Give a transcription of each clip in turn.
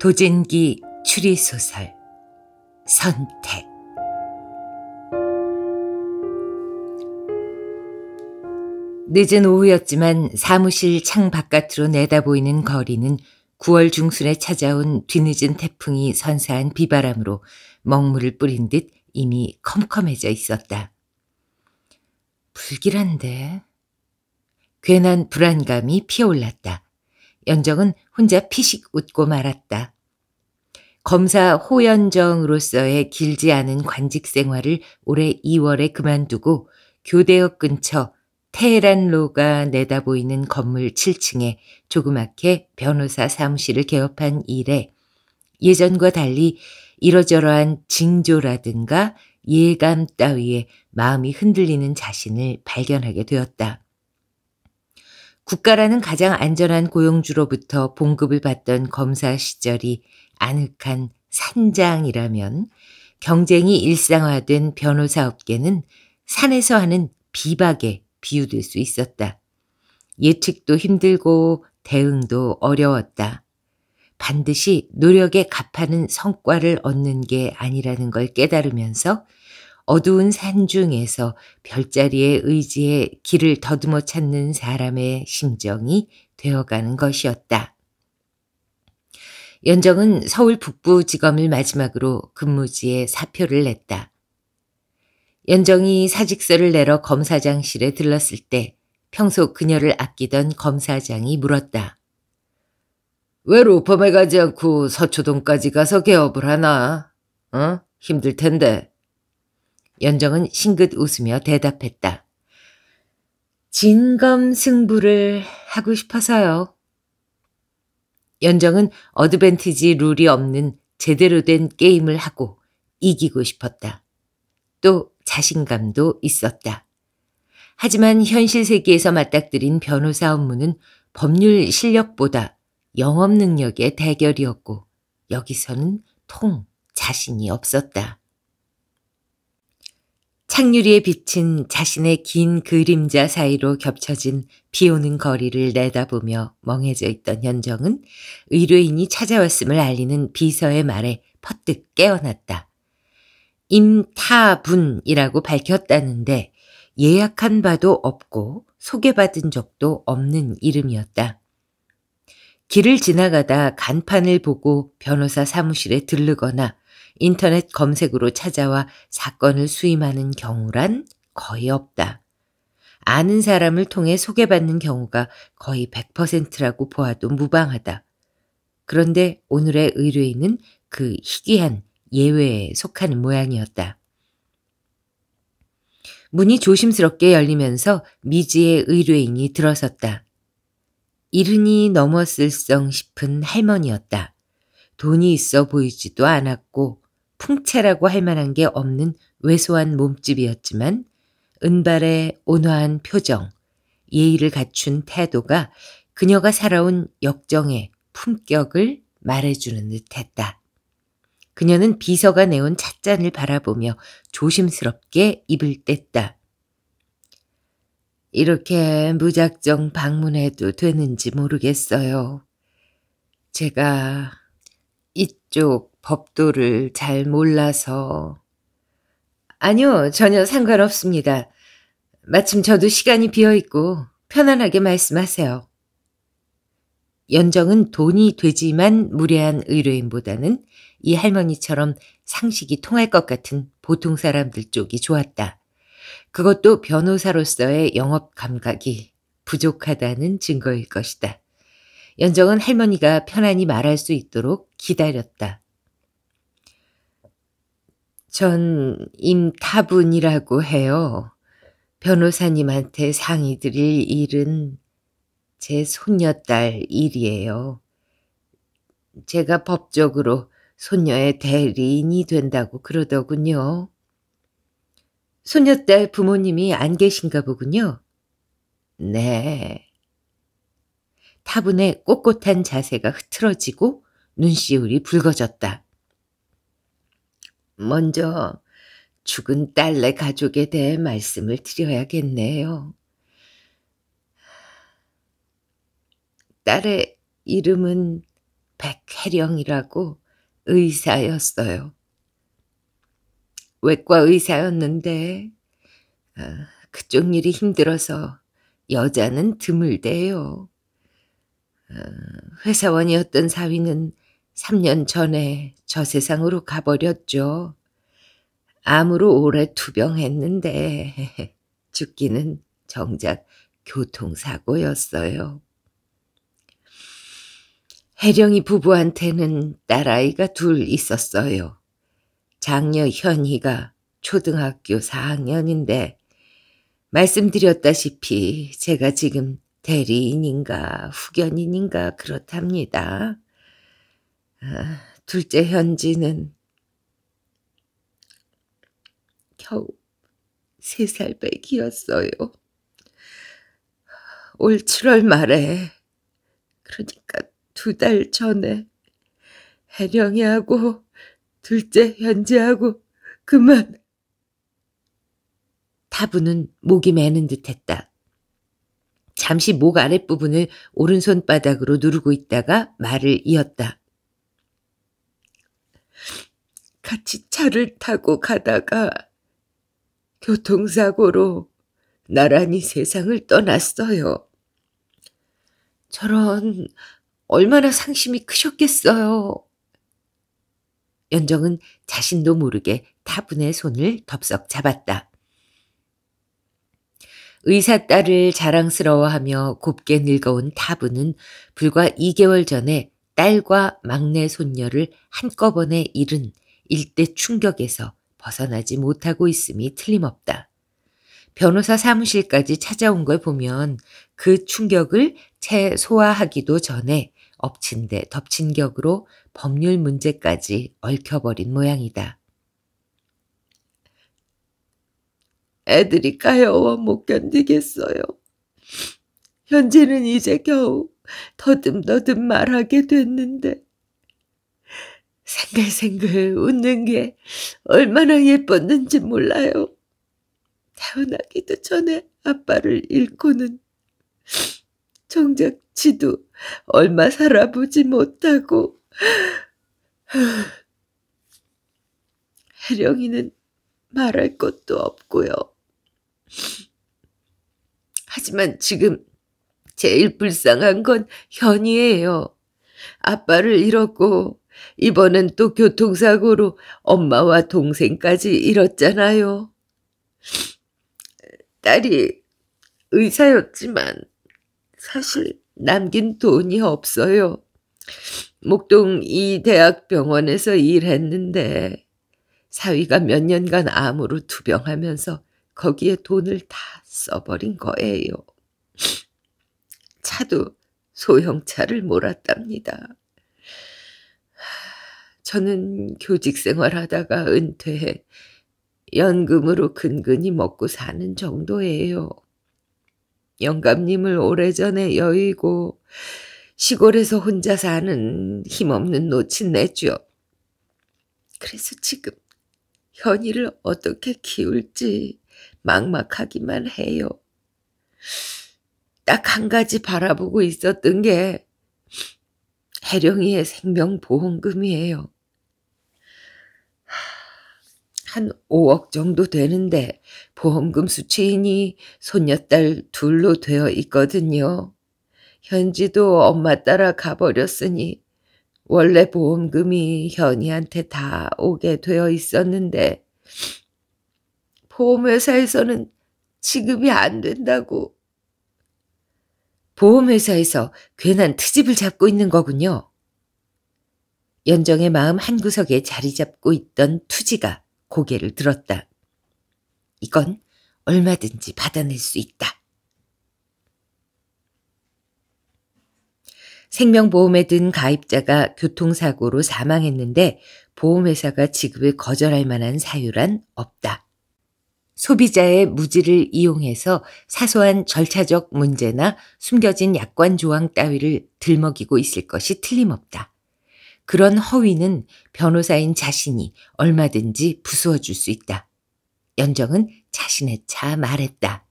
도진기 추리소설 선택. 늦은 오후였지만 사무실 창 바깥으로 내다보이는 거리는 9월 중순에 찾아온 뒤늦은 태풍이 선사한 비바람으로 먹물을 뿌린 듯 이미 컴컴해져 있었다. 불길한데. 괜한 불안감이 피어올랐다. 연정은 혼자 피식 웃고 말았다. 검사 호연정으로서의 길지 않은 관직 생활을 올해 2월에 그만두고 교대역 근처 테헤란로가 내다보이는 건물 7층에 조그맣게 변호사 사무실을 개업한 이래 예전과 달리 이러저러한 징조라든가 예감 따위에 마음이 흔들리는 자신을 발견하게 되었다. 국가라는 가장 안전한 고용주로부터 봉급을 받던 검사 시절이 아늑한 산장이라면 경쟁이 일상화된 변호사 업계는 산에서 하는 비박에 비유될 수 있었다. 예측도 힘들고 대응도 어려웠다. 반드시 노력에 값하는 성과를 얻는 게 아니라는 걸 깨달으면서 어두운 산중에서 별자리의 의지에 길을 더듬어 찾는 사람의 심정이 되어가는 것이었다. 연정은 서울 북부지검을 마지막으로 근무지에 사표를 냈다. 연정이 사직서를 내러 검사장실에 들렀을 때 평소 그녀를 아끼던 검사장이 물었다. 왜 로펌에 가지 않고 서초동까지 가서 개업을 하나? 힘들 텐데. 연정은 싱긋 웃으며 대답했다. 진검 승부를 하고 싶어서요. 연정은 어드밴티지 룰이 없는 제대로 된 게임을 하고 이기고 싶었다. 또 자신감도 있었다. 하지만 현실 세계에서 맞닥뜨린 변호사 업무는 법률 실력보다 영업 능력의 대결이었고 여기서는 통 자신이 없었다. 창유리에 비친 자신의 긴 그림자 사이로 겹쳐진 비오는 거리를 내다보며 멍해져 있던 현정은 의뢰인이 찾아왔음을 알리는 비서의 말에 퍼뜩 깨어났다. 임타분이라고 밝혔다는데 예약한 바도 없고 소개받은 적도 없는 이름이었다. 길을 지나가다 간판을 보고 변호사 사무실에 들르거나 인터넷 검색으로 찾아와 사건을 수임하는 경우란 거의 없다. 아는 사람을 통해 소개받는 경우가 거의 100%라고 보아도 무방하다. 그런데 오늘의 의뢰인은 그 희귀한 예외에 속하는 모양이었다. 문이 조심스럽게 열리면서 미지의 의뢰인이 들어섰다. 이른이 넘었을 성 싶은 할머니였다. 돈이 있어 보이지도 않았고 풍채라고 할 만한 게 없는 왜소한 몸집이었지만 은발의 온화한 표정, 예의를 갖춘 태도가 그녀가 살아온 역정의 품격을 말해주는 듯했다. 그녀는 비서가 내온 찻잔을 바라보며 조심스럽게 입을 뗐다. 이렇게 무작정 방문해도 되는지 모르겠어요. 제가 이쪽 법도를 잘 몰라서. 아니요, 전혀 상관없습니다. 마침 저도 시간이 비어있고 편안하게 말씀하세요. 연정은 돈이 되지만 무례한 의뢰인보다는 이 할머니처럼 상식이 통할 것 같은 보통 사람들 쪽이 좋았다. 그것도 변호사로서의 영업 감각이 부족하다는 증거일 것이다. 연정은 할머니가 편안히 말할 수 있도록 기다렸다. 전 임타분이라고 해요. 변호사님한테 상의 드릴 일은 제 손녀딸 일이에요. 제가 법적으로 손녀의 대리인이 된다고 그러더군요. 손녀딸 부모님이 안 계신가 보군요. 네. 타분의 꼿꼿한 자세가 흐트러지고 눈시울이 붉어졌다. 먼저 죽은 딸내 가족에 대해 말씀을 드려야겠네요. 딸의 이름은 백혜령이라고 의사였어요. 외과 의사였는데 그쪽 일이 힘들어서 여자는 드물대요. 회사원이었던 사위는 3년 전에 저 세상으로 가버렸죠. 암으로 오래 투병했는데 죽기는 정작 교통사고였어요. 혜령이 부부한테는 딸아이가 둘 있었어요. 장녀 현희가 초등학교 4학년인데 말씀드렸다시피 제가 지금 대리인인가 후견인인가 그렇답니다. 둘째 현지는 겨우 3살배기였어요. 올 7월 말에, 그러니까 2달 전에 혜령이하고 둘째 현지하고 그만. 타부는 목이 메는 듯했다. 잠시 목 아랫부분을 오른손바닥으로 누르고 있다가 말을 이었다. 같이 차를 타고 가다가 교통사고로 나란히 세상을 떠났어요. 저런, 얼마나 상심이 크셨겠어요. 연정은 자신도 모르게 타분의 손을 덥석 잡았다. 의사 딸을 자랑스러워하며 곱게 늙어온 타분은 불과 2개월 전에 딸과 막내 손녀를 한꺼번에 잃은 일대 충격에서 벗어나지 못하고 있음이 틀림없다. 변호사 사무실까지 찾아온 걸 보면 그 충격을 채 소화하기도 전에 엎친 데 덮친 격으로 법률 문제까지 얽혀버린 모양이다. 애들이 가여워 못 견디겠어요. 현재는 이제 겨우 더듬더듬 말하게 됐는데 생글생글 웃는 게 얼마나 예뻤는지 몰라요. 태어나기도 전에 아빠를 잃고는 정작 지도 얼마 살아보지 못하고 혜령이는 말할 것도 없고요. 하지만 지금 제일 불쌍한 건 현이예요. 아빠를 잃었고 이번엔 또 교통사고로 엄마와 동생까지 잃었잖아요. 딸이 의사였지만 사실 남긴 돈이 없어요. 목동 이 대학병원에서 일했는데 사위가 몇 년간 암으로 투병하면서 거기에 돈을 다 써버린 거예요. 차도 소형차를 몰았답니다. 저는 교직 생활하다가 은퇴해 연금으로 근근히 먹고 사는 정도예요. 영감님을 오래전에 여의고 시골에서 혼자 사는 힘없는 노친네죠. 그래서 지금 현이를 어떻게 키울지 막막하기만 해요. 딱 한 가지 바라보고 있었던 게 혜령이의 생명보험금이에요. 한 5억 정도 되는데 보험금 수취인이 손녀딸 둘로 되어 있거든요. 현지도 엄마 따라 가버렸으니 원래 보험금이 현이한테 다 오게 되어 있었는데 보험회사에서는 지급이 안 된다고. 보험회사에서 괜한 트집을 잡고 있는 거군요. 연정의 마음 한구석에 자리 잡고 있던 투지가 고개를 들었다. 이건 얼마든지 받아낼 수 있다. 생명보험에 든 가입자가 교통사고로 사망했는데 보험회사가 지급을 거절할 만한 사유란 없다. 소비자의 무지를 이용해서 사소한 절차적 문제나 숨겨진 약관 조항 따위를 들먹이고 있을 것이 틀림없다. 그런 허위는 변호사인 자신이 얼마든지 부수어줄 수 있다. 연정은 자신의 차 말했다.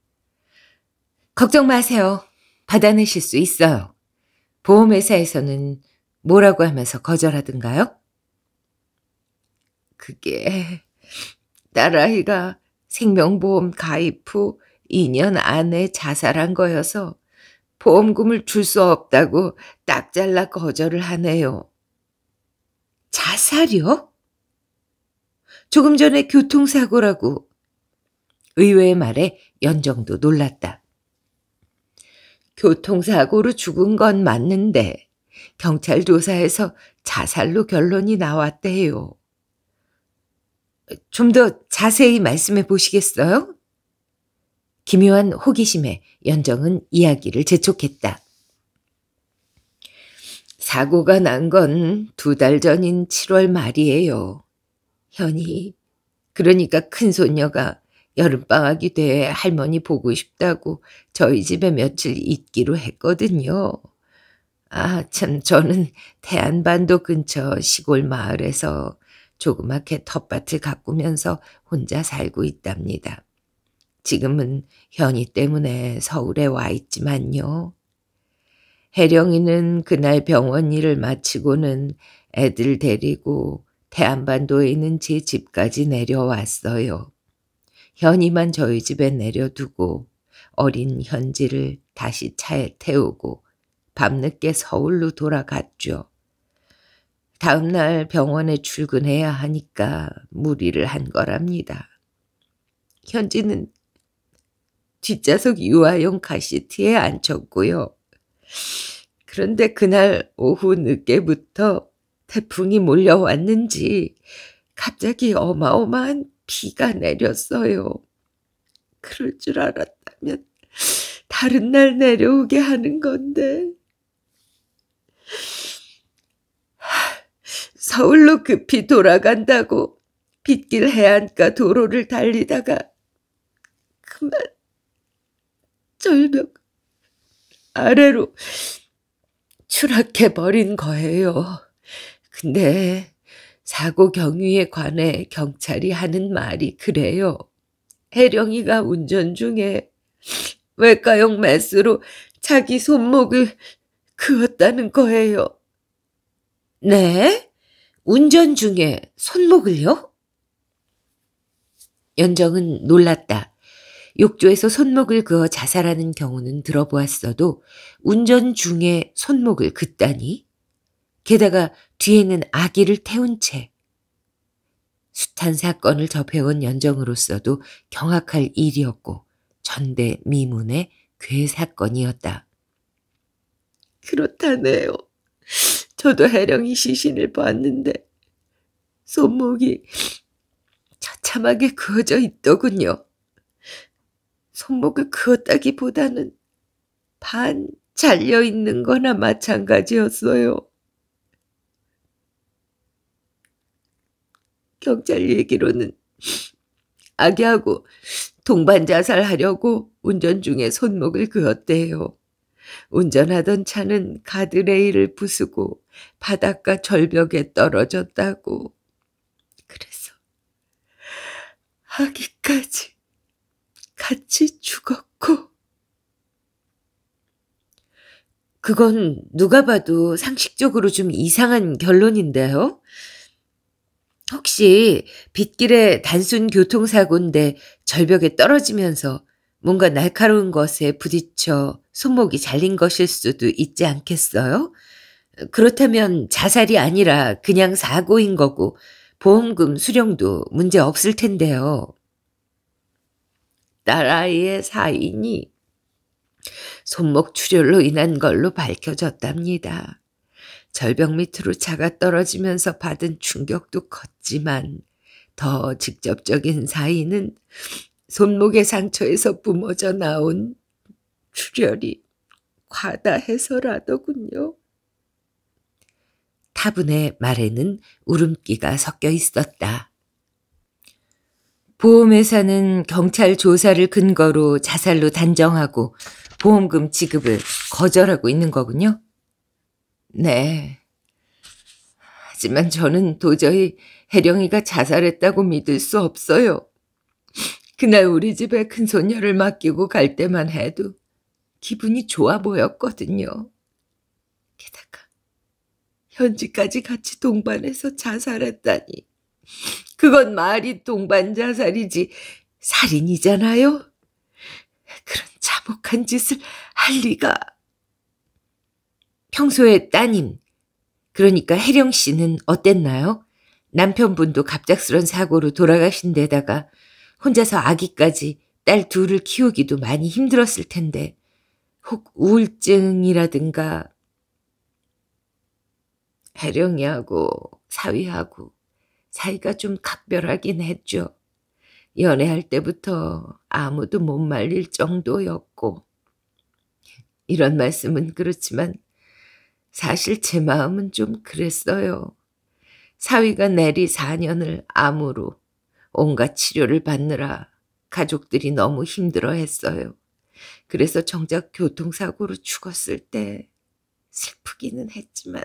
걱정 마세요. 받아내실 수 있어요. 보험회사에서는 뭐라고 하면서 거절하던가요? 그게 딸아이가 생명보험 가입 후 2년 안에 자살한 거여서 보험금을 줄 수 없다고 딱 잘라 거절을 하네요. 자살이요? 조금 전에 교통사고라고. 의외의 말에 연정도 놀랐다. 교통사고로 죽은 건 맞는데 경찰 조사에서 자살로 결론이 나왔대요. 좀 더 자세히 말씀해 보시겠어요? 기묘한 호기심에 연정은 이야기를 재촉했다. 사고가 난 건 2달 전인 7월 말이에요. 현희, 그러니까 큰손녀가 여름방학이 돼 할머니 보고 싶다고 저희 집에 며칠 있기로 했거든요. 아, 참, 저는 태안반도 근처 시골 마을에서 조그맣게 텃밭을 가꾸면서 혼자 살고 있답니다. 지금은 현희 때문에 서울에 와 있지만요. 혜령이는 그날 병원 일을 마치고는 애들 데리고 태안반도에 있는 제 집까지 내려왔어요. 현희만 저희 집에 내려두고 어린 현지를 다시 차에 태우고 밤늦게 서울로 돌아갔죠. 다음날 병원에 출근해야 하니까 무리를 한 거랍니다. 현지는 뒷좌석 유아용 카시트에 앉혔고요. 그런데 그날 오후 늦게부터 태풍이 몰려왔는지 갑자기 어마어마한 비가 내렸어요. 그럴 줄 알았다면 다른 날 내려오게 하는 건데. 서울로 급히 돌아간다고 빗길 해안가 도로를 달리다가 그만 절벽 아래로 추락해버린 거예요. 근데 사고 경위에 관해 경찰이 하는 말이 그래요. 혜령이가 운전 중에 외과용 메스로 자기 손목을 그었다는 거예요. 네? 운전 중에 손목을요? 연정은 놀랐다. 욕조에서 손목을 그어 자살하는 경우는 들어보았어도 운전 중에 손목을 긋다니? 게다가 뒤에는 아기를 태운 채. 숱한 사건을 접해온 연정으로서도 경악할 일이었고 전대미문의 괴사건이었다. 그렇다네요. 저도 혜령이 시신을 봤는데 손목이 처참하게 그어져 있더군요. 손목을 그었다기보다는 반 잘려있는 거나 마찬가지였어요. 경찰 얘기로는 아기하고 동반 자살하려고 운전 중에 손목을 그었대요. 운전하던 차는 가드레일을 부수고 바닷가 절벽에 떨어졌다고. 그래서 아기까지 같이 죽었고. 그건 누가 봐도 상식적으로 좀 이상한 결론인데요. 혹시 빗길에 단순 교통사고인데 절벽에 떨어지면서 뭔가 날카로운 것에 부딪혀 손목이 잘린 것일 수도 있지 않겠어요? 그렇다면 자살이 아니라 그냥 사고인 거고 보험금 수령도 문제 없을 텐데요. 딸아이의 사인이 손목 출혈로 인한 걸로 밝혀졌답니다. 절벽 밑으로 차가 떨어지면서 받은 충격도 컸지만 더 직접적인 사인은 손목의 상처에서 뿜어져 나온 출혈이 과다해서라더군요. 타분의 말에는 울음기가 섞여 있었다. 보험회사는 경찰 조사를 근거로 자살로 단정하고 보험금 지급을 거절하고 있는 거군요. 네. 하지만 저는 도저히 혜령이가 자살했다고 믿을 수 없어요. 그날 우리 집에 큰손녀를 맡기고 갈 때만 해도 기분이 좋아 보였거든요. 게다가 현지까지 같이 동반해서 자살했다니. 그건 말이 동반 자살이지 살인이잖아요. 그런 참혹한 짓을 할 리가. 평소에 따님, 그러니까 혜령 씨는 어땠나요? 남편분도 갑작스런 사고로 돌아가신 데다가 혼자서 아기까지 딸 둘을 키우기도 많이 힘들었을 텐데 혹 우울증이라든가. 혜령이하고 사위하고 사이가 좀 각별하긴 했죠. 연애할 때부터 아무도 못 말릴 정도였고. 이런 말씀은 그렇지만 사실 제 마음은 좀 그랬어요. 사위가 내리 4년을 암으로 온갖 치료를 받느라 가족들이 너무 힘들어했어요. 그래서 정작 교통사고로 죽었을 때 슬프기는 했지만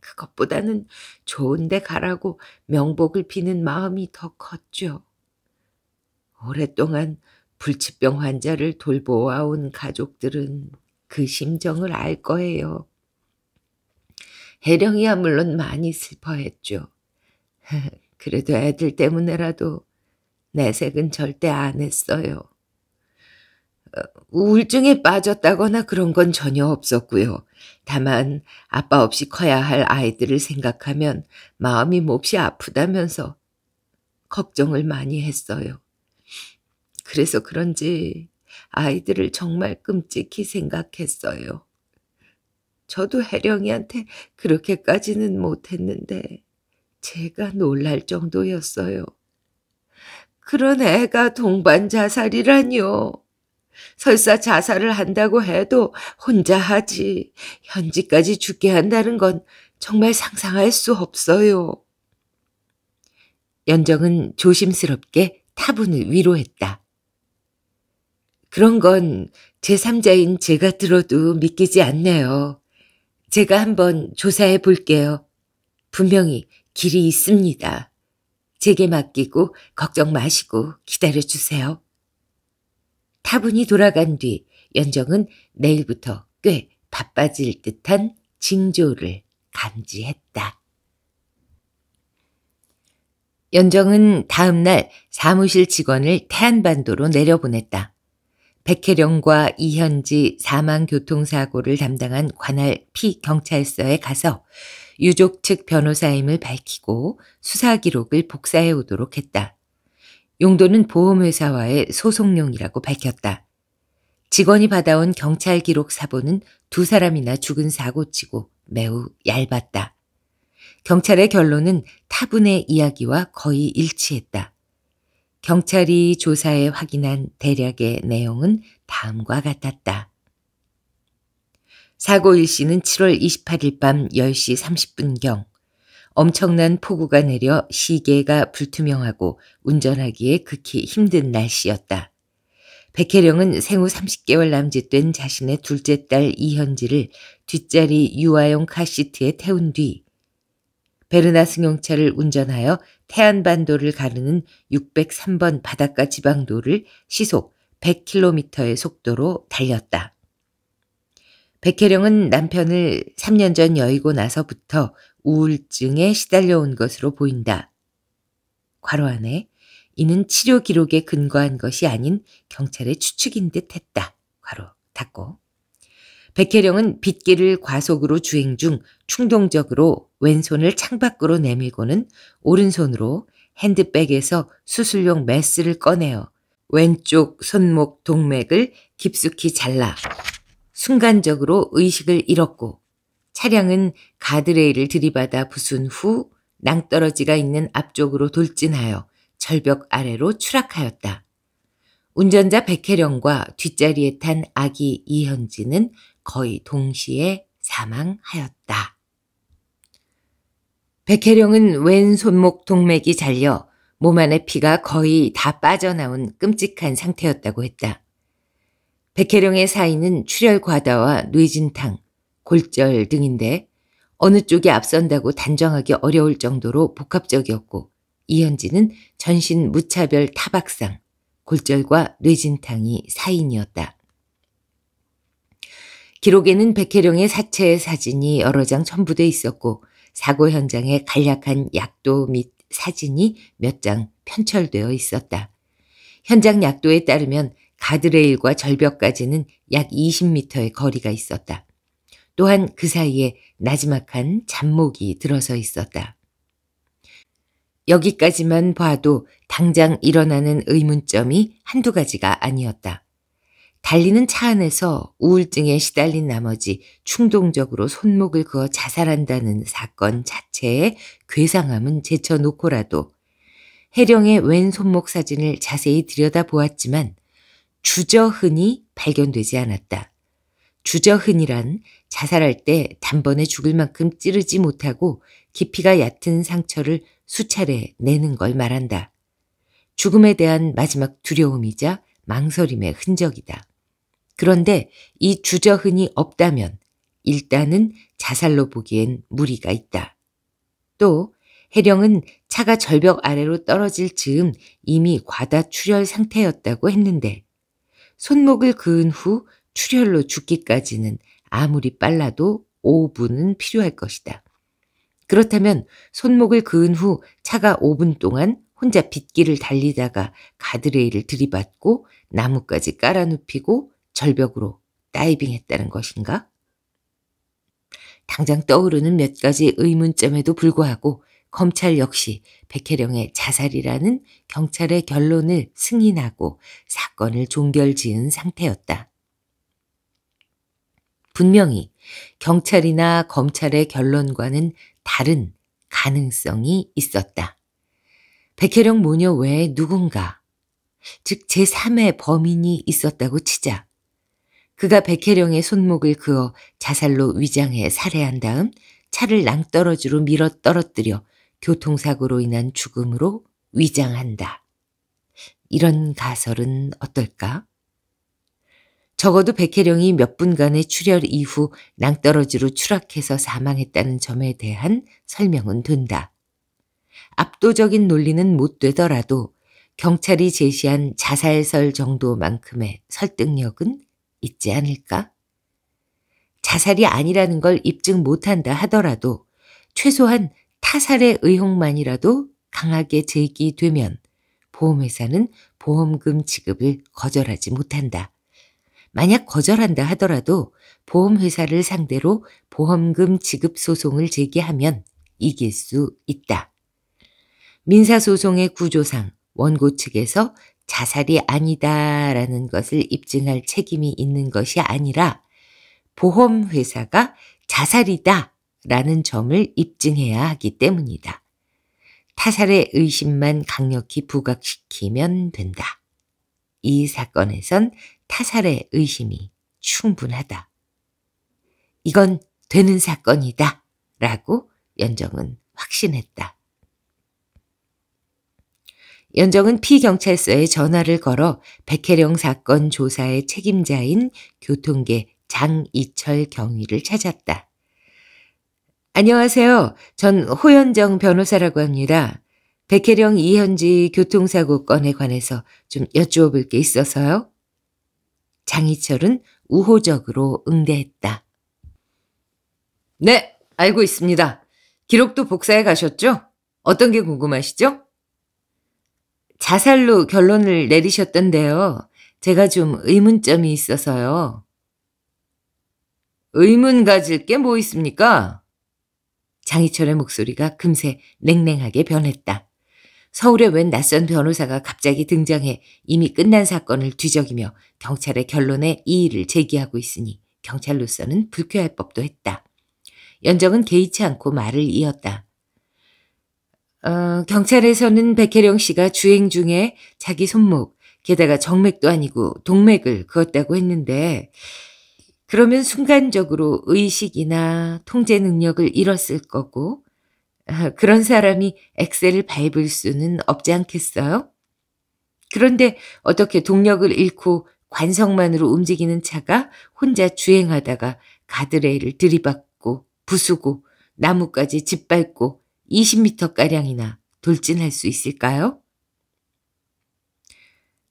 그것보다는 좋은 데 가라고 명복을 비는 마음이 더 컸죠. 오랫동안 불치병 환자를 돌보아온 가족들은 그 심정을 알 거예요. 혜령이야 물론 많이 슬퍼했죠. 그래도 애들 때문에라도 내색은 절대 안 했어요. 우울증에 빠졌다거나 그런 건 전혀 없었고요. 다만 아빠 없이 커야 할 아이들을 생각하면 마음이 몹시 아프다면서 걱정을 많이 했어요. 그래서 그런지 아이들을 정말 끔찍히 생각했어요. 저도 혜령이한테 그렇게까지는 못했는데 제가 놀랄 정도였어요. 그런 애가 동반 자살이라뇨. 설사 자살을 한다고 해도 혼자 하지 현지까지 죽게 한다는 건 정말 상상할 수 없어요. 연정은 조심스럽게 타분을 위로했다. 그런 건 제3자인 제가 들어도 믿기지 않네요. 제가 한번 조사해 볼게요. 분명히 길이 있습니다. 제게 맡기고 걱정 마시고 기다려주세요. 타분이 돌아간 뒤 연정은 내일부터 꽤 바빠질 듯한 징조를 감지했다. 연정은 다음 날 사무실 직원을 태안반도로 내려보냈다. 백혜령과 이현지 사망교통사고를 담당한 관할 피경찰서에 가서 유족 측 변호사임을 밝히고 수사기록을 복사해 오도록 했다. 용도는 보험회사와의 소송용이라고 밝혔다. 직원이 받아온 경찰 기록 사본은 두 사람이나 죽은 사고치고 매우 얇았다. 경찰의 결론은 타분의 이야기와 거의 일치했다. 경찰이 조사해 확인한 대략의 내용은 다음과 같았다. 사고 일시는 7월 28일 밤 10시 30분경. 엄청난 폭우가 내려 시계가 불투명하고 운전하기에 극히 힘든 날씨였다. 백혜령은 생후 30개월 남짓된 자신의 둘째 딸 이현지를 뒷자리 유아용 카시트에 태운 뒤 베르나 승용차를 운전하여 태안반도를 가르는 603번 바닷가 지방도를 시속 100km의 속도로 달렸다. 백혜령은 남편을 3년 전 여의고 나서부터 우울증에 시달려온 것으로 보인다. 괄호 안에 이는 치료 기록에 근거한 것이 아닌 경찰의 추측인 듯 했다. 괄호 닫고. 백혜령은 빗길을 과속으로 주행 중 충동적으로 왼손을 창밖으로 내밀고는 오른손으로 핸드백에서 수술용 메스를 꺼내어 왼쪽 손목 동맥을 깊숙이 잘라 순간적으로 의식을 잃었고 차량은 가드레일을 들이받아 부순 후 낭떠러지가 있는 앞쪽으로 돌진하여 절벽 아래로 추락하였다. 운전자 백혜령과 뒷자리에 탄 아기 이현지는 거의 동시에 사망하였다. 백혜령은 왼 손목 동맥이 잘려 몸 안의 피가 거의 다 빠져나온 끔찍한 상태였다고 했다. 백혜령의 사인은 출혈과다와 뇌진탕, 골절 등인데 어느 쪽이 앞선다고 단정하기 어려울 정도로 복합적이었고 이현지는 전신 무차별 타박상, 골절과 뇌진탕이 사인이었다. 기록에는 백혜령의 사체의 사진이 여러 장 첨부돼 있었고 사고 현장의 간략한 약도 및 사진이 몇 장 편철되어 있었다. 현장 약도에 따르면 가드레일과 절벽까지는 약 20m의 거리가 있었다. 또한 그 사이에 나지막한 잡목이 들어서 있었다. 여기까지만 봐도 당장 일어나는 의문점이 한두 가지가 아니었다. 달리는 차 안에서 우울증에 시달린 나머지 충동적으로 손목을 그어 자살한다는 사건 자체의 괴상함은 제쳐놓고라도 혜령의 왼손목 사진을 자세히 들여다보았지만 주저흔이 발견되지 않았다. 주저흔이란 자살할 때 단번에 죽을 만큼 찌르지 못하고 깊이가 얕은 상처를 수차례 내는 걸 말한다. 죽음에 대한 마지막 두려움이자 망설임의 흔적이다. 그런데 이 주저흔이 없다면 일단은 자살로 보기엔 무리가 있다. 또 혜령은 차가 절벽 아래로 떨어질 즈음 이미 과다 출혈 상태였다고 했는데 손목을 그은 후 출혈로 죽기까지는 아무리 빨라도 5분은 필요할 것이다. 그렇다면 손목을 그은 후 차가 5분 동안 혼자 빗길을 달리다가 가드레일을 들이받고 나무까지 깔아눕히고 절벽으로 다이빙했다는 것인가? 당장 떠오르는 몇 가지 의문점에도 불구하고 검찰 역시 백혜령의 자살이라는 경찰의 결론을 승인하고 사건을 종결지은 상태였다. 분명히 경찰이나 검찰의 결론과는 다른 가능성이 있었다. 백혜령 모녀 외에 누군가, 즉 제3의 범인이 있었다고 치자. 그가 백혜령의 손목을 그어 자살로 위장해 살해한 다음 차를 낭떠러지로 밀어 떨어뜨려 교통사고로 인한 죽음으로 위장한다. 이런 가설은 어떨까? 적어도 백혜령이 몇 분간의 출혈 이후 낭떠러지로 추락해서 사망했다는 점에 대한 설명은 된다. 압도적인 논리는 못 되더라도 경찰이 제시한 자살설 정도만큼의 설득력은 있지 않을까? 자살이 아니라는 걸 입증 못한다 하더라도 최소한 타살의 의혹만이라도 강하게 제기되면 보험회사는 보험금 지급을 거절하지 못한다. 만약 거절한다 하더라도 보험회사를 상대로 보험금 지급 소송을 제기하면 이길 수 있다. 민사소송의 구조상 원고 측에서 자살이 아니다라는 것을 입증할 책임이 있는 것이 아니라 보험회사가 자살이다라는 점을 입증해야 하기 때문이다. 타살의 의심만 강력히 부각시키면 된다. 이 사건에선 타살의 의심이 충분하다. 이건 되는 사건이다 라고 연정은 확신했다. 연정은 피경찰서에 전화를 걸어 백혜령 사건 조사의 책임자인 교통계 장희철 경위를 찾았다. 안녕하세요. 전 호연정 변호사라고 합니다. 백혜령 이현지 교통사고 건에 관해서 좀 여쭈어볼 게 있어서요. 장희철은 우호적으로 응대했다. 네, 알고 있습니다. 기록도 복사해 가셨죠? 어떤 게 궁금하시죠? 자살로 결론을 내리셨던데요. 제가 좀 의문점이 있어서요. 의문 가질 게 뭐 있습니까? 장희철의 목소리가 금세 냉랭하게 변했다. 서울에 웬 낯선 변호사가 갑자기 등장해 이미 끝난 사건을 뒤적이며 경찰의 결론에 이의를 제기하고 있으니 경찰로서는 불쾌할 법도 했다. 연정은 개의치 않고 말을 이었다. 경찰에서는 백혜령 씨가 주행 중에 자기 손목, 게다가 정맥도 아니고 동맥을 그었다고 했는데 그러면 순간적으로 의식이나 통제 능력을 잃었을 거고 그런 사람이 엑셀을 밟을 수는 없지 않겠어요? 그런데 어떻게 동력을 잃고 관성만으로 움직이는 차가 혼자 주행하다가 가드레일을 들이받고 부수고 나무까지 짓밟고 20m가량이나 돌진할 수 있을까요?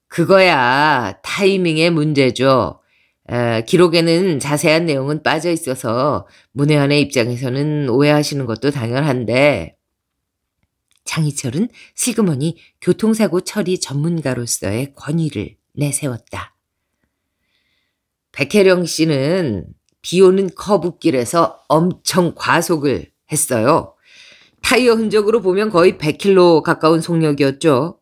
그거야 타이밍의 문제죠. 기록에는 자세한 내용은 빠져 있어서 문외한의 입장에서는 오해하시는 것도 당연한데 장희철은 슬그머니 교통사고 처리 전문가로서의 권위를 내세웠다. 백혜령 씨는 비오는 커브길에서 엄청 과속을 했어요. 타이어 흔적으로 보면 거의 100km 가까운 속력이었죠.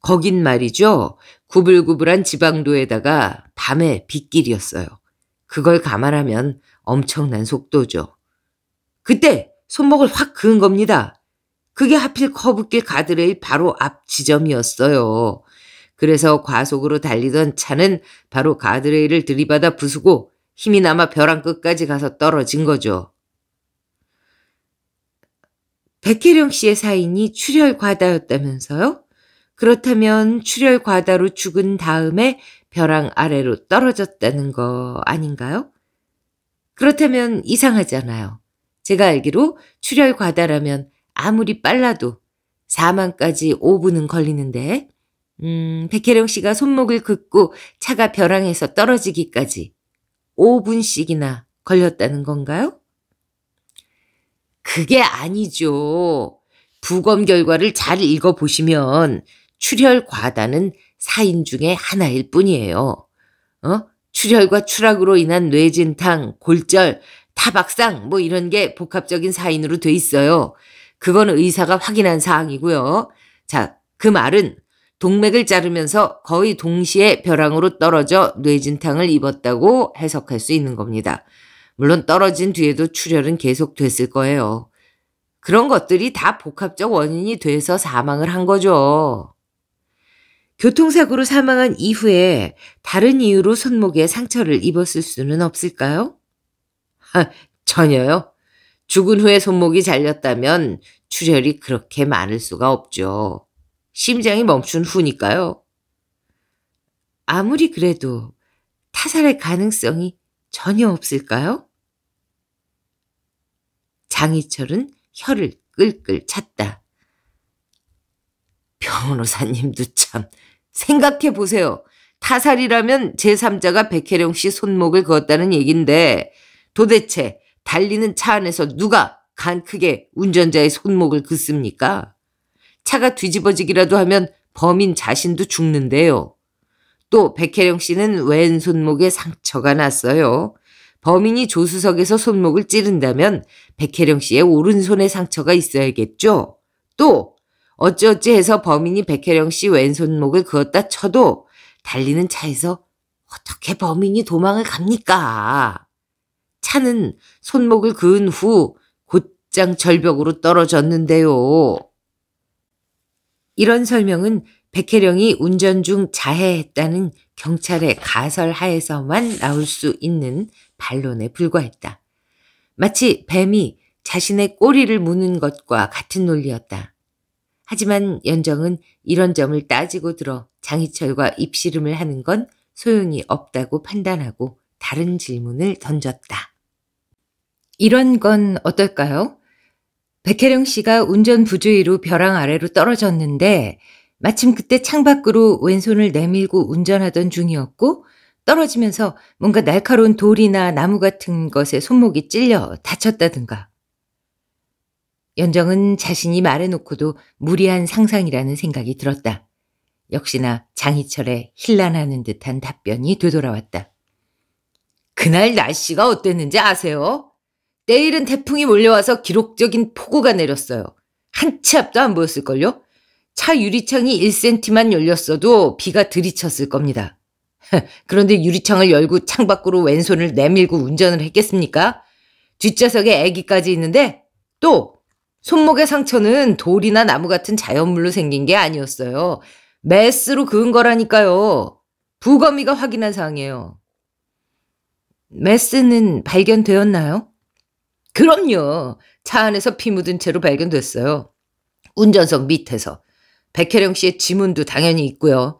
거긴 말이죠. 구불구불한 지방도에다가 밤에 빗길이었어요. 그걸 감안하면 엄청난 속도죠. 그때 손목을 확 그은 겁니다. 그게 하필 커브길 가드레일 바로 앞 지점이었어요. 그래서 과속으로 달리던 차는 바로 가드레일을 들이받아 부수고 힘이 남아 벼랑 끝까지 가서 떨어진 거죠. 백혜령 씨의 사인이 출혈 과다였다면서요? 그렇다면 출혈 과다로 죽은 다음에 벼랑 아래로 떨어졌다는 거 아닌가요? 그렇다면 이상하잖아요. 제가 알기로 출혈 과다라면 아무리 빨라도 사망까지 5분은 걸리는데 백혜령 씨가 손목을 긋고 차가 벼랑에서 떨어지기까지 5분씩이나 걸렸다는 건가요? 그게 아니죠. 부검 결과를 잘 읽어보시면 출혈 과다는 사인 중에 하나일 뿐이에요. 출혈과 추락으로 인한 뇌진탕, 골절, 타박상 뭐 이런 게 복합적인 사인으로 돼 있어요. 그건 의사가 확인한 사항이고요. 자, 그 말은 동맥을 자르면서 거의 동시에 벼랑으로 떨어져 뇌진탕을 입었다고 해석할 수 있는 겁니다. 물론 떨어진 뒤에도 출혈은 계속 됐을 거예요. 그런 것들이 다 복합적 원인이 돼서 사망을 한 거죠. 교통사고로 사망한 이후에 다른 이유로 손목에 상처를 입었을 수는 없을까요? 전혀요. 죽은 후에 손목이 잘렸다면 출혈이 그렇게 많을 수가 없죠. 심장이 멈춘 후니까요. 아무리 그래도 타살의 가능성이 전혀 없을까요? 장희철은 혀를 끌끌 찼다. 변호사님도 참 생각해 보세요. 타살이라면 제3자가 백혜령 씨 손목을 그었다는 얘긴데 도대체 달리는 차 안에서 누가 간 크게 운전자의 손목을 긋습니까? 차가 뒤집어지기라도 하면 범인 자신도 죽는데요. 또 백혜령 씨는 왼손목에 상처가 났어요. 범인이 조수석에서 손목을 찌른다면 백혜령 씨의 오른손에 상처가 있어야겠죠. 또 어찌어찌해서 범인이 백혜령 씨 왼손목을 그었다 쳐도 달리는 차에서 어떻게 범인이 도망을 갑니까? 차는 손목을 그은 후 곧장 절벽으로 떨어졌는데요. 이런 설명은 백혜령이 운전 중 자해했다는 경찰의 가설 하에서만 나올 수 있는 반론에 불과했다. 마치 뱀이 자신의 꼬리를 무는 것과 같은 논리였다. 하지만 연정은 이런 점을 따지고 들어 장희철과 입씨름을 하는 건 소용이 없다고 판단하고 다른 질문을 던졌다. 이런 건 어떨까요? 백혜령 씨가 운전 부주의로 벼랑 아래로 떨어졌는데 마침 그때 창밖으로 왼손을 내밀고 운전하던 중이었고 떨어지면서 뭔가 날카로운 돌이나 나무 같은 것에 손목이 찔려 다쳤다든가. 연정은 자신이 말해놓고도 무리한 상상이라는 생각이 들었다. 역시나 장희철의 힐난하는 듯한 답변이 되돌아왔다. 그날 날씨가 어땠는지 아세요? 내일은 태풍이 몰려와서 기록적인 폭우가 내렸어요. 한 치 앞도 안 보였을걸요? 차 유리창이 1cm만 열렸어도 비가 들이쳤을 겁니다. 그런데 유리창을 열고 창밖으로 왼손을 내밀고 운전을 했겠습니까? 뒷좌석에 아기까지 있는데 또 손목의 상처는 돌이나 나무 같은 자연물로 생긴 게 아니었어요. 메스로 그은 거라니까요. 부검의가 확인한 사항이에요. 메스는 발견되었나요? 그럼요. 차 안에서 피 묻은 채로 발견됐어요. 운전석 밑에서. 백혜령 씨의 지문도 당연히 있고요.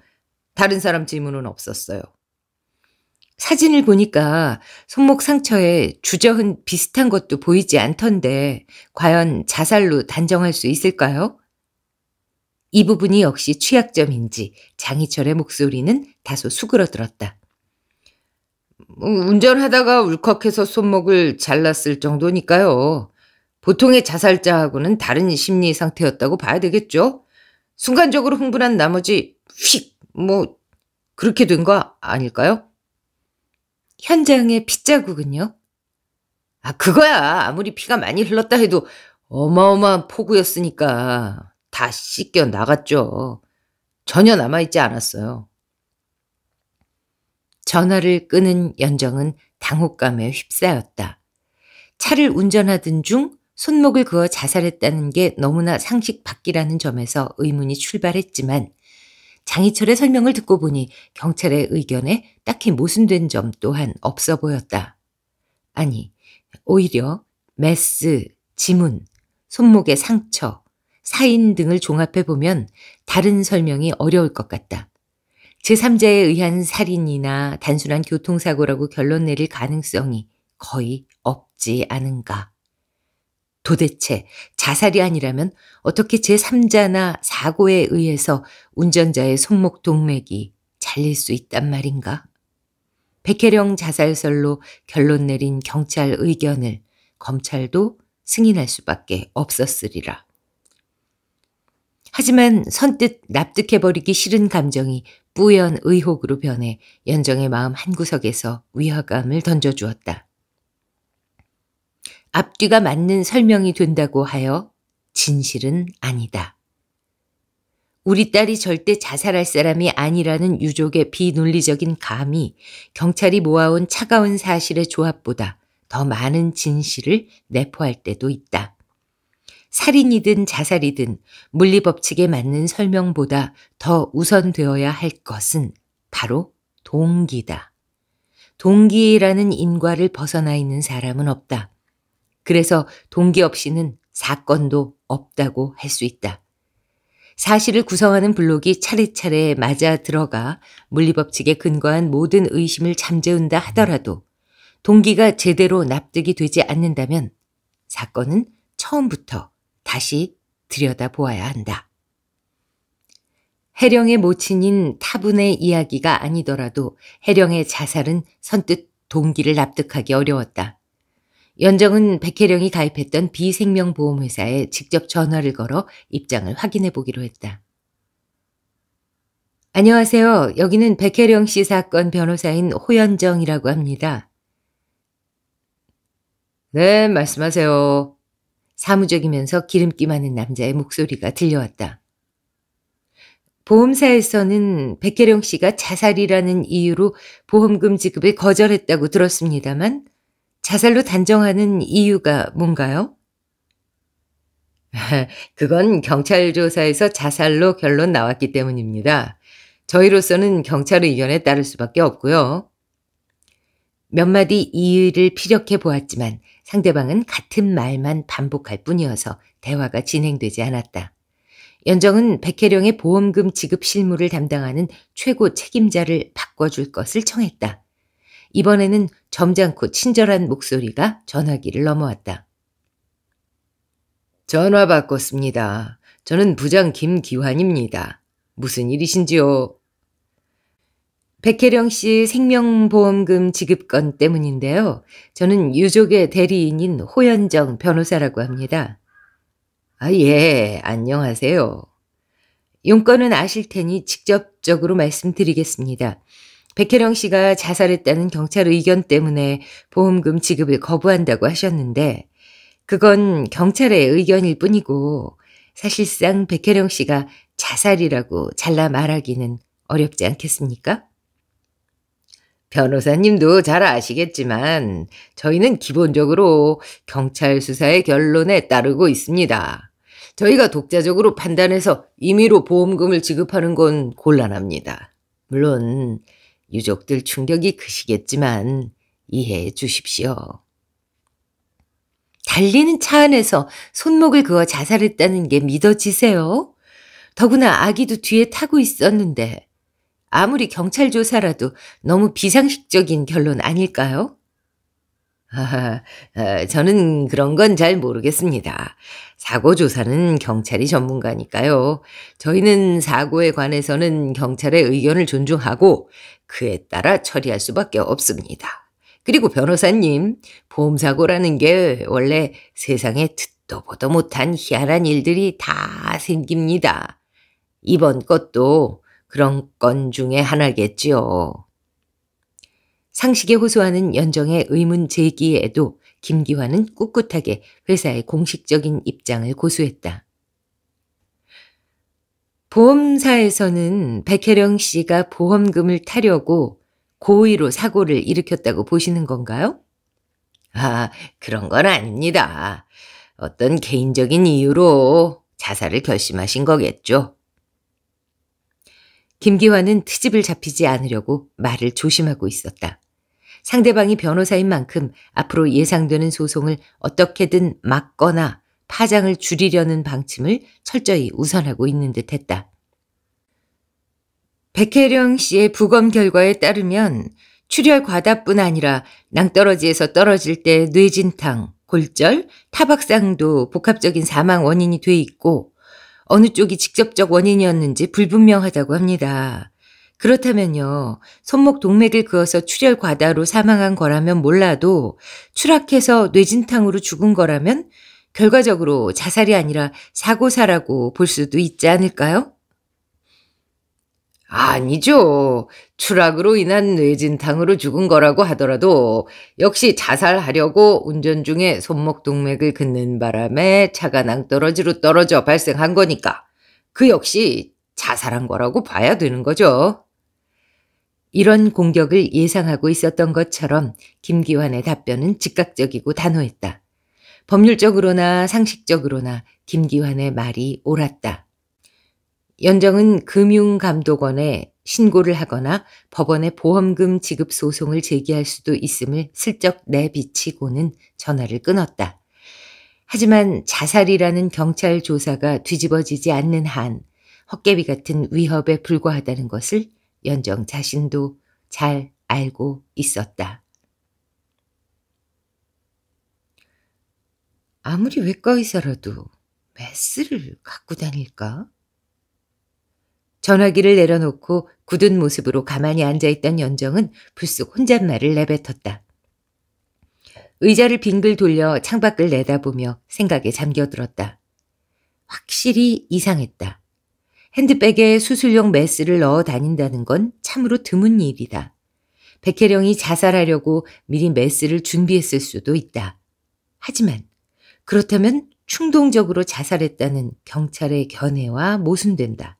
다른 사람 지문은 없었어요. 사진을 보니까 손목 상처에 주저흔 비슷한 것도 보이지 않던데 과연 자살로 단정할 수 있을까요? 이 부분이 역시 취약점인지 장희철의 목소리는 다소 수그러들었다. 운전하다가 울컥해서 손목을 잘랐을 정도니까요. 보통의 자살자하고는 다른 심리 상태였다고 봐야 되겠죠. 순간적으로 흥분한 나머지 휙 뭐 그렇게 된 거 아닐까요? 현장의 핏자국은요? 아 그거야. 아무리 피가 많이 흘렀다 해도 어마어마한 폭우였으니까 다 씻겨 나갔죠. 전혀 남아있지 않았어요. 전화를 끄는 연정은 당혹감에 휩싸였다. 차를 운전하던 중 손목을 그어 자살했다는 게 너무나 상식 밖이라는 점에서 의문이 출발했지만 장희철의 설명을 듣고 보니 경찰의 의견에 딱히 모순된 점 또한 없어 보였다. 아니, 오히려 메스, 지문, 손목의 상처, 사인 등을 종합해보면 다른 설명이 어려울 것 같다. 제3자에 의한 살인이나 단순한 교통사고라고 결론 내릴 가능성이 거의 없지 않은가. 도대체 자살이 아니라면 어떻게 제3자나 사고에 의해서 운전자의 손목 동맥이 잘릴 수 있단 말인가? 백혜령 자살설로 결론 내린 경찰 의견을 검찰도 승인할 수밖에 없었으리라. 하지만 선뜻 납득해버리기 싫은 감정이 뿌연 의혹으로 변해 연정의 마음 한구석에서 위화감을 던져주었다. 앞뒤가 맞는 설명이 된다고 하여 진실은 아니다. 우리 딸이 절대 자살할 사람이 아니라는 유족의 비논리적인 감이 경찰이 모아온 차가운 사실의 조합보다 더 많은 진실을 내포할 때도 있다. 살인이든 자살이든 물리법칙에 맞는 설명보다 더 우선되어야 할 것은 바로 동기다. 동기라는 인과를 벗어나 있는 사람은 없다. 그래서 동기 없이는 사건도 없다고 할 수 있다. 사실을 구성하는 블록이 차례차례 맞아 들어가 물리법칙에 근거한 모든 의심을 잠재운다 하더라도 동기가 제대로 납득이 되지 않는다면 사건은 처음부터 다시 들여다보아야 한다. 혜령의 모친인 타분의 이야기가 아니더라도 혜령의 자살은 선뜻 동기를 납득하기 어려웠다. 연정은 백혜령이 가입했던 비생명보험회사에 직접 전화를 걸어 입장을 확인해 보기로 했다. 안녕하세요. 여기는 백혜령 씨 사건 변호사인 호연정이라고 합니다. 네, 말씀하세요. 사무적이면서 기름기 많은 남자의 목소리가 들려왔다. 보험사에서는 백혜령 씨가 자살이라는 이유로 보험금 지급을 거절했다고 들었습니다만 자살로 단정하는 이유가 뭔가요? 그건 경찰 조사에서 자살로 결론 나왔기 때문입니다. 저희로서는 경찰의 의견에 따를 수밖에 없고요. 몇 마디 이유를 피력해 보았지만 상대방은 같은 말만 반복할 뿐이어서 대화가 진행되지 않았다. 연정은 백혜령의 보험금 지급 실무를 담당하는 최고 책임자를 바꿔줄 것을 청했다. 이번에는 점잖고 친절한 목소리가 전화기를 넘어왔다. 전화 바꿨습니다. 저는 부장 김기환입니다. 무슨 일이신지요? 백혜령 씨 생명보험금 지급건 때문인데요. 저는 유족의 대리인인 호연정 변호사라고 합니다. 아, 예, 안녕하세요. 용건은 아실 테니 직접적으로 말씀드리겠습니다. 백혜령 씨가 자살했다는 경찰 의견 때문에 보험금 지급을 거부한다고 하셨는데 그건 경찰의 의견일 뿐이고 사실상 백혜령 씨가 자살이라고 잘라 말하기는 어렵지 않겠습니까? 변호사님도 잘 아시겠지만 저희는 기본적으로 경찰 수사의 결론에 따르고 있습니다. 저희가 독자적으로 판단해서 임의로 보험금을 지급하는 건 곤란합니다. 물론 유족들 충격이 크시겠지만 이해해 주십시오. 달리는 차 안에서 손목을 그어 자살했다는 게 믿어지세요? 더구나 아기도 뒤에 타고 있었는데 아무리 경찰 조사라도 너무 비상식적인 결론 아닐까요? 저는 그런 건 잘 모르겠습니다. 사고조사는 경찰이 전문가니까요. 저희는 사고에 관해서는 경찰의 의견을 존중하고 그에 따라 처리할 수밖에 없습니다. 그리고 변호사님, 보험사고라는 게 원래 세상에 듣도 보도 못한 희한한 일들이 다 생깁니다. 이번 것도 그런 건 중에 하나겠지요. 상식에 호소하는 연정의 의문 제기에도 김기환은 꿋꿋하게 회사의 공식적인 입장을 고수했다. 보험사에서는 백혜령 씨가 보험금을 타려고 고의로 사고를 일으켰다고 보시는 건가요? 그런 건 아닙니다. 어떤 개인적인 이유로 자살을 결심하신 거겠죠. 김기환은 트집을 잡히지 않으려고 말을 조심하고 있었다. 상대방이 변호사인 만큼 앞으로 예상되는 소송을 어떻게든 막거나 파장을 줄이려는 방침을 철저히 우선하고 있는 듯했다. 백혜령 씨의 부검 결과에 따르면 출혈 과다뿐 아니라 낭떠러지에서 떨어질 때 뇌진탕, 골절, 타박상도 복합적인 사망 원인이 돼 있고 어느 쪽이 직접적 원인이었는지 불분명하다고 합니다. 그렇다면요, 손목 동맥을 그어서 출혈 과다로 사망한 거라면 몰라도 추락해서 뇌진탕으로 죽은 거라면 결과적으로 자살이 아니라 사고사라고 볼 수도 있지 않을까요? 아니죠. 추락으로 인한 뇌진탕으로 죽은 거라고 하더라도 역시 자살하려고 운전 중에 손목 동맥을 긋는 바람에 차가 낭떠러지로 떨어져 발생한 거니까 그 역시 자살한 거라고 봐야 되는 거죠. 이런 공격을 예상하고 있었던 것처럼 김기환의 답변은 즉각적이고 단호했다. 법률적으로나 상식적으로나 김기환의 말이 옳았다. 연정은 금융감독원에 신고를 하거나 법원에 보험금 지급 소송을 제기할 수도 있음을 슬쩍 내비치고는 전화를 끊었다. 하지만 자살이라는 경찰 조사가 뒤집어지지 않는 한 헛개비 같은 위협에 불과하다는 것을 연정 자신도 잘 알고 있었다. 아무리 외과 의사라도 메스를 갖고 다닐까? 전화기를 내려놓고 굳은 모습으로 가만히 앉아있던 연정은 불쑥 혼잣말을 내뱉었다. 의자를 빙글 돌려 창밖을 내다보며 생각에 잠겨들었다. 확실히 이상했다. 핸드백에 수술용 메스를 넣어 다닌다는 건 참으로 드문 일이다. 백혜령이 자살하려고 미리 메스를 준비했을 수도 있다. 하지만 그렇다면 충동적으로 자살했다는 경찰의 견해와 모순된다.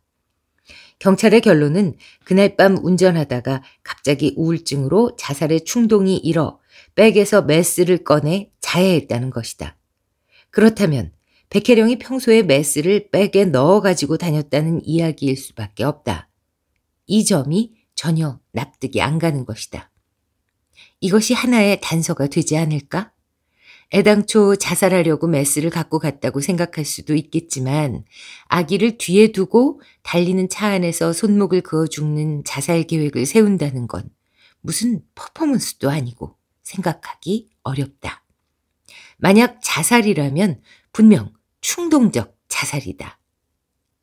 경찰의 결론은 그날 밤 운전하다가 갑자기 우울증으로 자살의 충동이 일어 백에서 메스를 꺼내 자해했다는 것이다. 그렇다면 백혜령이 평소에 메스를 백에 넣어 가지고 다녔다는 이야기일 수밖에 없다. 이 점이 전혀 납득이 안 가는 것이다. 이것이 하나의 단서가 되지 않을까? 애당초 자살하려고 메스를 갖고 갔다고 생각할 수도 있겠지만 아기를 뒤에 두고 달리는 차 안에서 손목을 그어 죽는 자살 계획을 세운다는 건 무슨 퍼포먼스도 아니고 생각하기 어렵다. 만약 자살이라면 분명 충동적 자살이다.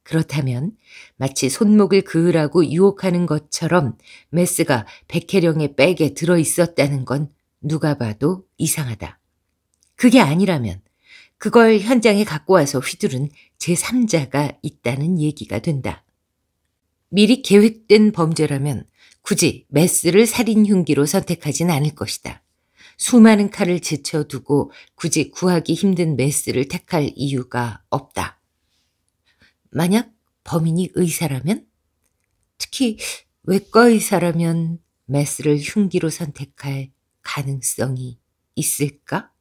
그렇다면 마치 손목을 그으라고 유혹하는 것처럼 메스가 백혜령의 백에 들어있었다는 건 누가 봐도 이상하다. 그게 아니라면 그걸 현장에 갖고 와서 휘두른 제3자가 있다는 얘기가 된다. 미리 계획된 범죄라면 굳이 메스를 살인 흉기로 선택하진 않을 것이다. 수많은 칼을 제쳐두고 굳이 구하기 힘든 메스를 택할 이유가 없다. 만약 범인이 의사라면? 특히 외과 의사라면 메스를 흉기로 선택할 가능성이 있을까?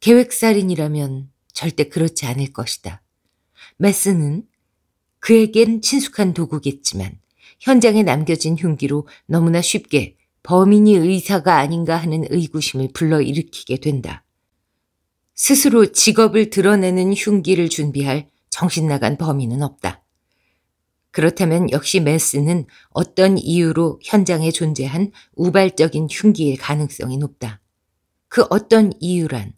계획살인이라면 절대 그렇지 않을 것이다. 메스는 그에겐 친숙한 도구겠지만 현장에 남겨진 흉기로 너무나 쉽게 범인이 의사가 아닌가 하는 의구심을 불러일으키게 된다. 스스로 직업을 드러내는 흉기를 준비할 정신나간 범인은 없다. 그렇다면 역시 메스는 어떤 이유로 현장에 존재한 우발적인 흉기일 가능성이 높다. 그 어떤 이유란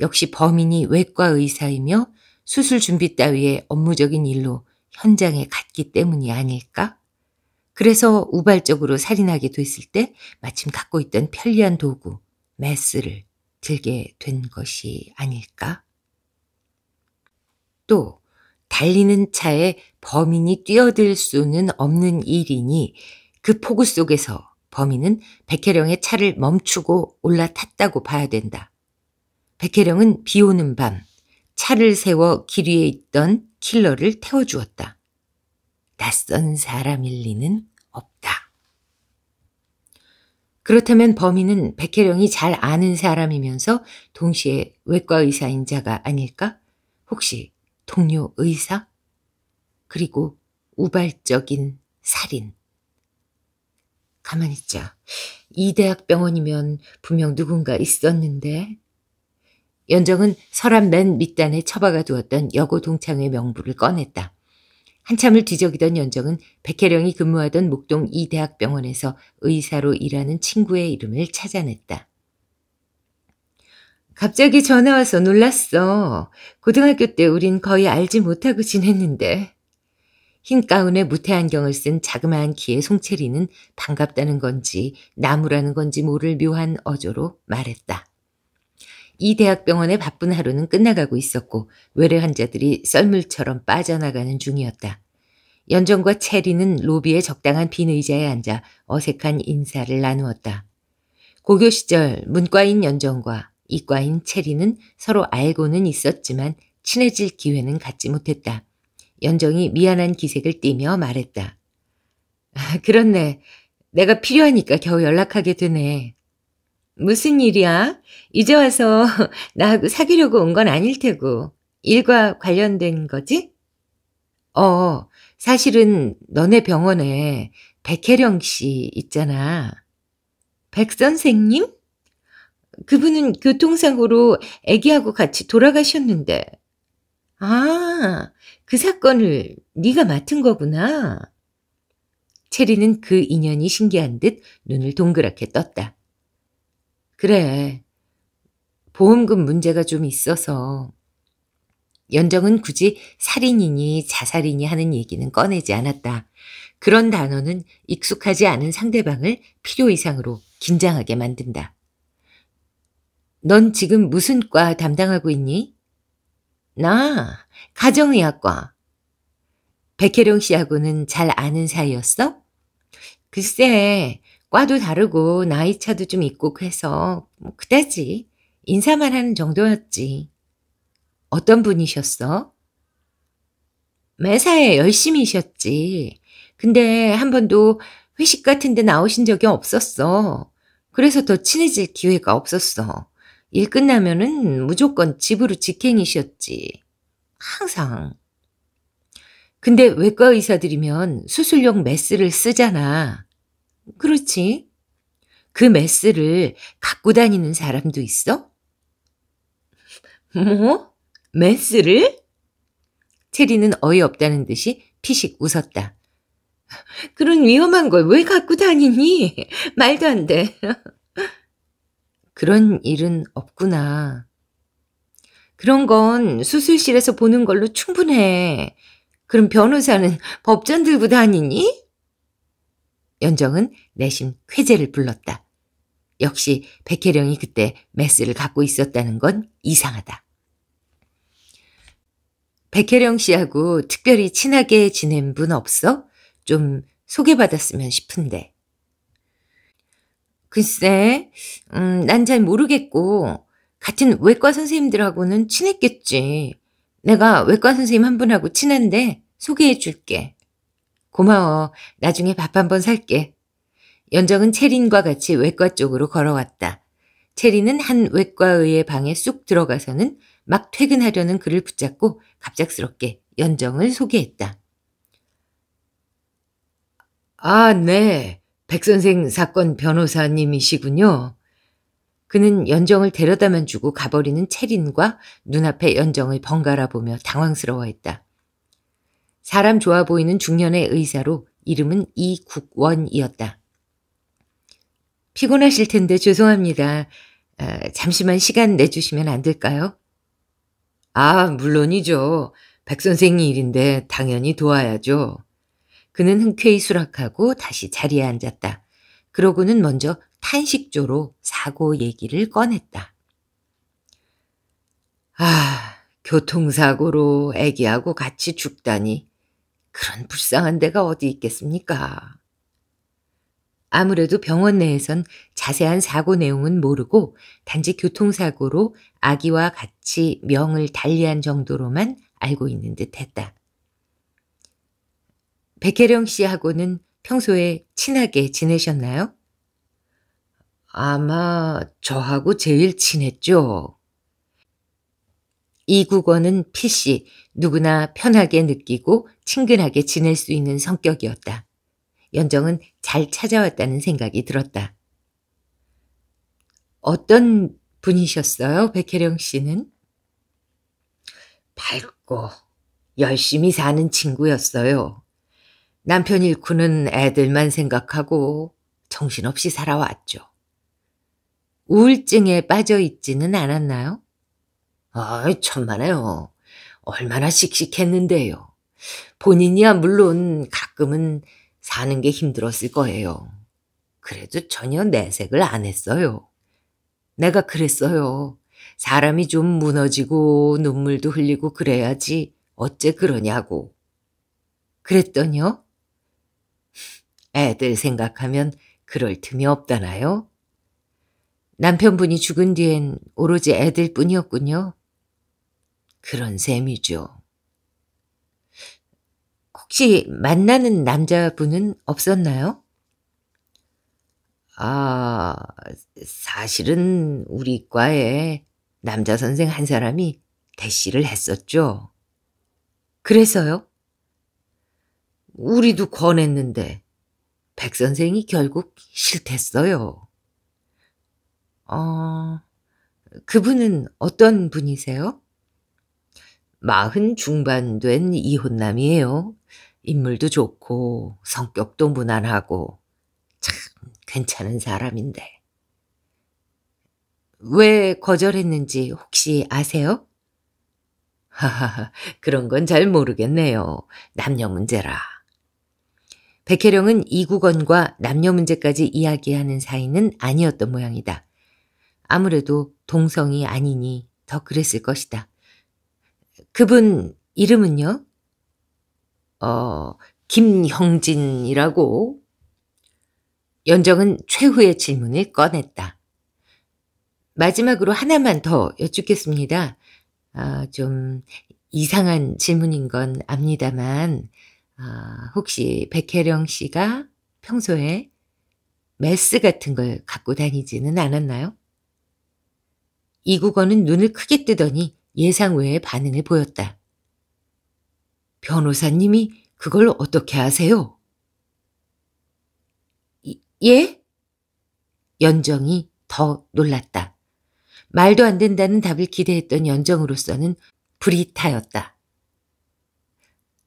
역시 범인이 외과 의사이며 수술 준비 따위의 업무적인 일로 현장에 갔기 때문이 아닐까? 그래서 우발적으로 살인하게 됐을 때 마침 갖고 있던 편리한 도구, 메스를 들게 된 것이 아닐까? 또 달리는 차에 범인이 뛰어들 수는 없는 일이니 그 폭우 속에서 범인은 백혜령의 차를 멈추고 올라탔다고 봐야 된다. 백혜령은 비 오는 밤 차를 세워 길 위에 있던 킬러를 태워주었다. 낯선 사람일 리는 없다. 그렇다면 범인은 백혜령이 잘 아는 사람이면서 동시에 외과 의사인 자가 아닐까? 혹시 동료 의사? 그리고 우발적인 살인. 가만히 있자. 이 대학병원이면 분명 누군가 있었는데. 연정은 서랍 맨 밑단에 처박아 두었던 여고 동창의 명부를 꺼냈다. 한참을 뒤적이던 연정은 백혜령이 근무하던 목동 이 대학병원에서 의사로 일하는 친구의 이름을 찾아냈다. 갑자기 전화 와서 놀랐어. 고등학교 때 우린 거의 알지 못하고 지냈는데. 흰 가운에 무태 안경을 쓴 자그마한 키의 송채리는 반갑다는 건지 나무라는 건지 모를 묘한 어조로 말했다. 이 대학병원의 바쁜 하루는 끝나가고 있었고 외래 환자들이 썰물처럼 빠져나가는 중이었다. 연정과 채리는 로비의 적당한 빈 의자에 앉아 어색한 인사를 나누었다. 고교 시절 문과인 연정과 이과인 채리는 서로 알고는 있었지만 친해질 기회는 갖지 못했다. 연정이 미안한 기색을 띠며 말했다. 그렇네. 내가 필요하니까 겨우 연락하게 되네. 무슨 일이야? 이제 와서 나하고 사귀려고 온 건 아닐 테고. 일과 관련된 거지? 사실은 너네 병원에 백혜령 씨 있잖아. 백 선생님? 그분은 교통사고로 애기하고 같이 돌아가셨는데. 아, 그 사건을 네가 맡은 거구나. 체리는 그 인연이 신기한 듯 눈을 동그랗게 떴다. 그래, 보험금 문제가 좀 있어서. 연정은 굳이 살인이니 자살이니 하는 얘기는 꺼내지 않았다. 그런 단어는 익숙하지 않은 상대방을 필요 이상으로 긴장하게 만든다. 넌 지금 무슨 과 담당하고 있니? 나 가정의학과. 백혜령 씨하고는 잘 아는 사이였어? 글쎄, 과도 다르고 나이 차도 좀 있고 해서 뭐 그다지 인사만 하는 정도였지. 어떤 분이셨어? 매사에 열심히셨지. 근데 한 번도 회식 같은 데 나오신 적이 없었어. 그래서 더 친해질 기회가 없었어. 일 끝나면은 무조건 집으로 직행이셨지. 항상. 근데 외과 의사들이면 수술용 메스를 쓰잖아. 그렇지. 그 메스를 갖고 다니는 사람도 있어? 뭐? 메스를? 체리는 어이없다는 듯이 피식 웃었다. 그런 위험한 걸 왜 갖고 다니니? 말도 안 돼. 그런 일은 없구나. 그런 건 수술실에서 보는 걸로 충분해. 그럼 변호사는 법전 들고 다니니? 연정은 내심 쾌재를 불렀다. 역시 백혜령이 그때 메스를 갖고 있었다는 건 이상하다. 백혜령 씨하고 특별히 친하게 지낸 분 없어? 좀 소개받았으면 싶은데. 글쎄, 난 잘 모르겠고 같은 외과 선생님들하고는 친했겠지. 내가 외과 선생님 한 분하고 친한데 소개해 줄게. 고마워. 나중에 밥 한번 살게. 연정은 채린과 같이 외과 쪽으로 걸어왔다. 채린은 한 외과의의 방에 쑥 들어가서는 막 퇴근하려는 그를 붙잡고 갑작스럽게 연정을 소개했다. 아, 네. 백선생 사건 변호사님이시군요. 그는 연정을 데려다만 주고 가버리는 채린과 눈앞에 연정을 번갈아 보며 당황스러워했다. 사람 좋아 보이는 중년의 의사로 이름은 이국원이었다. 피곤하실 텐데 죄송합니다. 잠시만 시간 내주시면 안 될까요? 아, 물론이죠. 백 선생님 일인데 당연히 도와야죠. 그는 흔쾌히 수락하고 다시 자리에 앉았다. 그러고는 먼저 탄식조로 사고 얘기를 꺼냈다. 아, 교통사고로 애기하고 같이 죽다니. 그런 불쌍한 데가 어디 있겠습니까? 아무래도 병원 내에선 자세한 사고 내용은 모르고 단지 교통사고로 아기와 같이 명을 달리한 정도로만 알고 있는 듯했다. 백혜령 씨하고는 평소에 친하게 지내셨나요? 아마 저하고 제일 친했죠. 이 국어는 필시 누구나 편하게 느끼고 친근하게 지낼 수 있는 성격이었다. 연정은 잘 찾아왔다는 생각이 들었다. 어떤 분이셨어요, 백혜령 씨는? 밝고 열심히 사는 친구였어요. 남편 잃고는 애들만 생각하고 정신없이 살아왔죠. 우울증에 빠져있지는 않았나요? 아이, 천만에요. 얼마나 씩씩했는데요. 본인이야 물론 가끔은 사는 게 힘들었을 거예요. 그래도 전혀 내색을 안 했어요. 내가 그랬어요. 사람이 좀 무너지고 눈물도 흘리고 그래야지 어째 그러냐고. 그랬더니요? 애들 생각하면 그럴 틈이 없다나요? 남편분이 죽은 뒤엔 오로지 애들 뿐이었군요. 그런 셈이죠. 혹시 만나는 남자분은 없었나요? 아, 사실은 우리 과에 남자 선생 한 사람이 대시를 했었죠. 그래서요? 우리도 권했는데 백 선생이 결국 싫댔어요. 그분은 어떤 분이세요? 40 중반 된 이혼남이에요. 인물도 좋고 성격도 무난하고 참 괜찮은 사람인데. 왜 거절했는지 혹시 아세요? 하하하, 그런 건 잘 모르겠네요. 남녀 문제라. 백혜령은 이국언과 남녀 문제까지 이야기하는 사이는 아니었던 모양이다. 아무래도 동성이 아니니 더 그랬을 것이다. 그분 이름은요? 김형진이라고. 연정은 최후의 질문을 꺼냈다. 마지막으로 하나만 더 여쭙겠습니다. 좀 이상한 질문인 건 압니다만, 혹시 백혜령 씨가 평소에 메스 같은 걸 갖고 다니지는 않았나요? 이국어는 눈을 크게 뜨더니 예상 외의 반응을 보였다. 변호사님이 그걸 어떻게 아세요? 예? 연정이 더 놀랐다. 말도 안 된다는 답을 기대했던 연정으로서는 불이 타였다.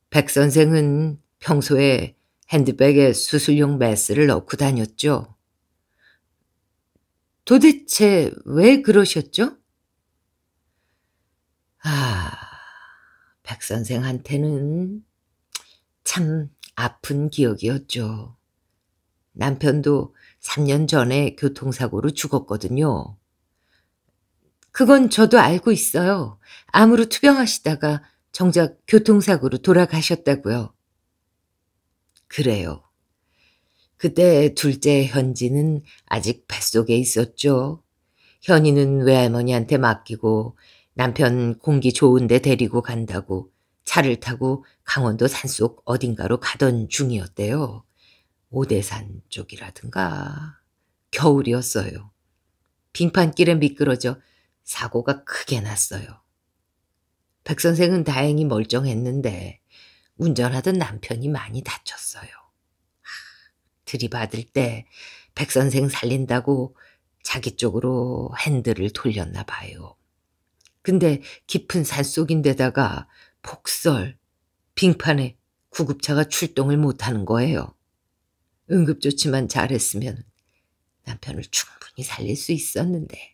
백 선생은 평소에 핸드백에 수술용 메스를 넣고 다녔죠. 도대체 왜 그러셨죠? 아, 백 선생한테는 참 아픈 기억이었죠. 남편도 3년 전에 교통사고로 죽었거든요. 그건 저도 알고 있어요. 암으로 투병하시다가 정작 교통사고로 돌아가셨다고요. 그래요. 그때 둘째 현지는 아직 뱃속에 있었죠. 현이는 외할머니한테 맡기고 남편 공기 좋은 데 데리고 간다고 차를 타고 강원도 산속 어딘가로 가던 중이었대요. 오대산 쪽이라든가. 겨울이었어요. 빙판길에 미끄러져 사고가 크게 났어요. 백 선생은 다행히 멀쩡했는데 운전하던 남편이 많이 다쳤어요. 들이받을 때 백 선생 살린다고 자기 쪽으로 핸들을 돌렸나 봐요. 근데 깊은 산속인데다가 폭설, 빙판에 구급차가 출동을 못하는 거예요. 응급조치만 잘했으면 남편을 충분히 살릴 수 있었는데.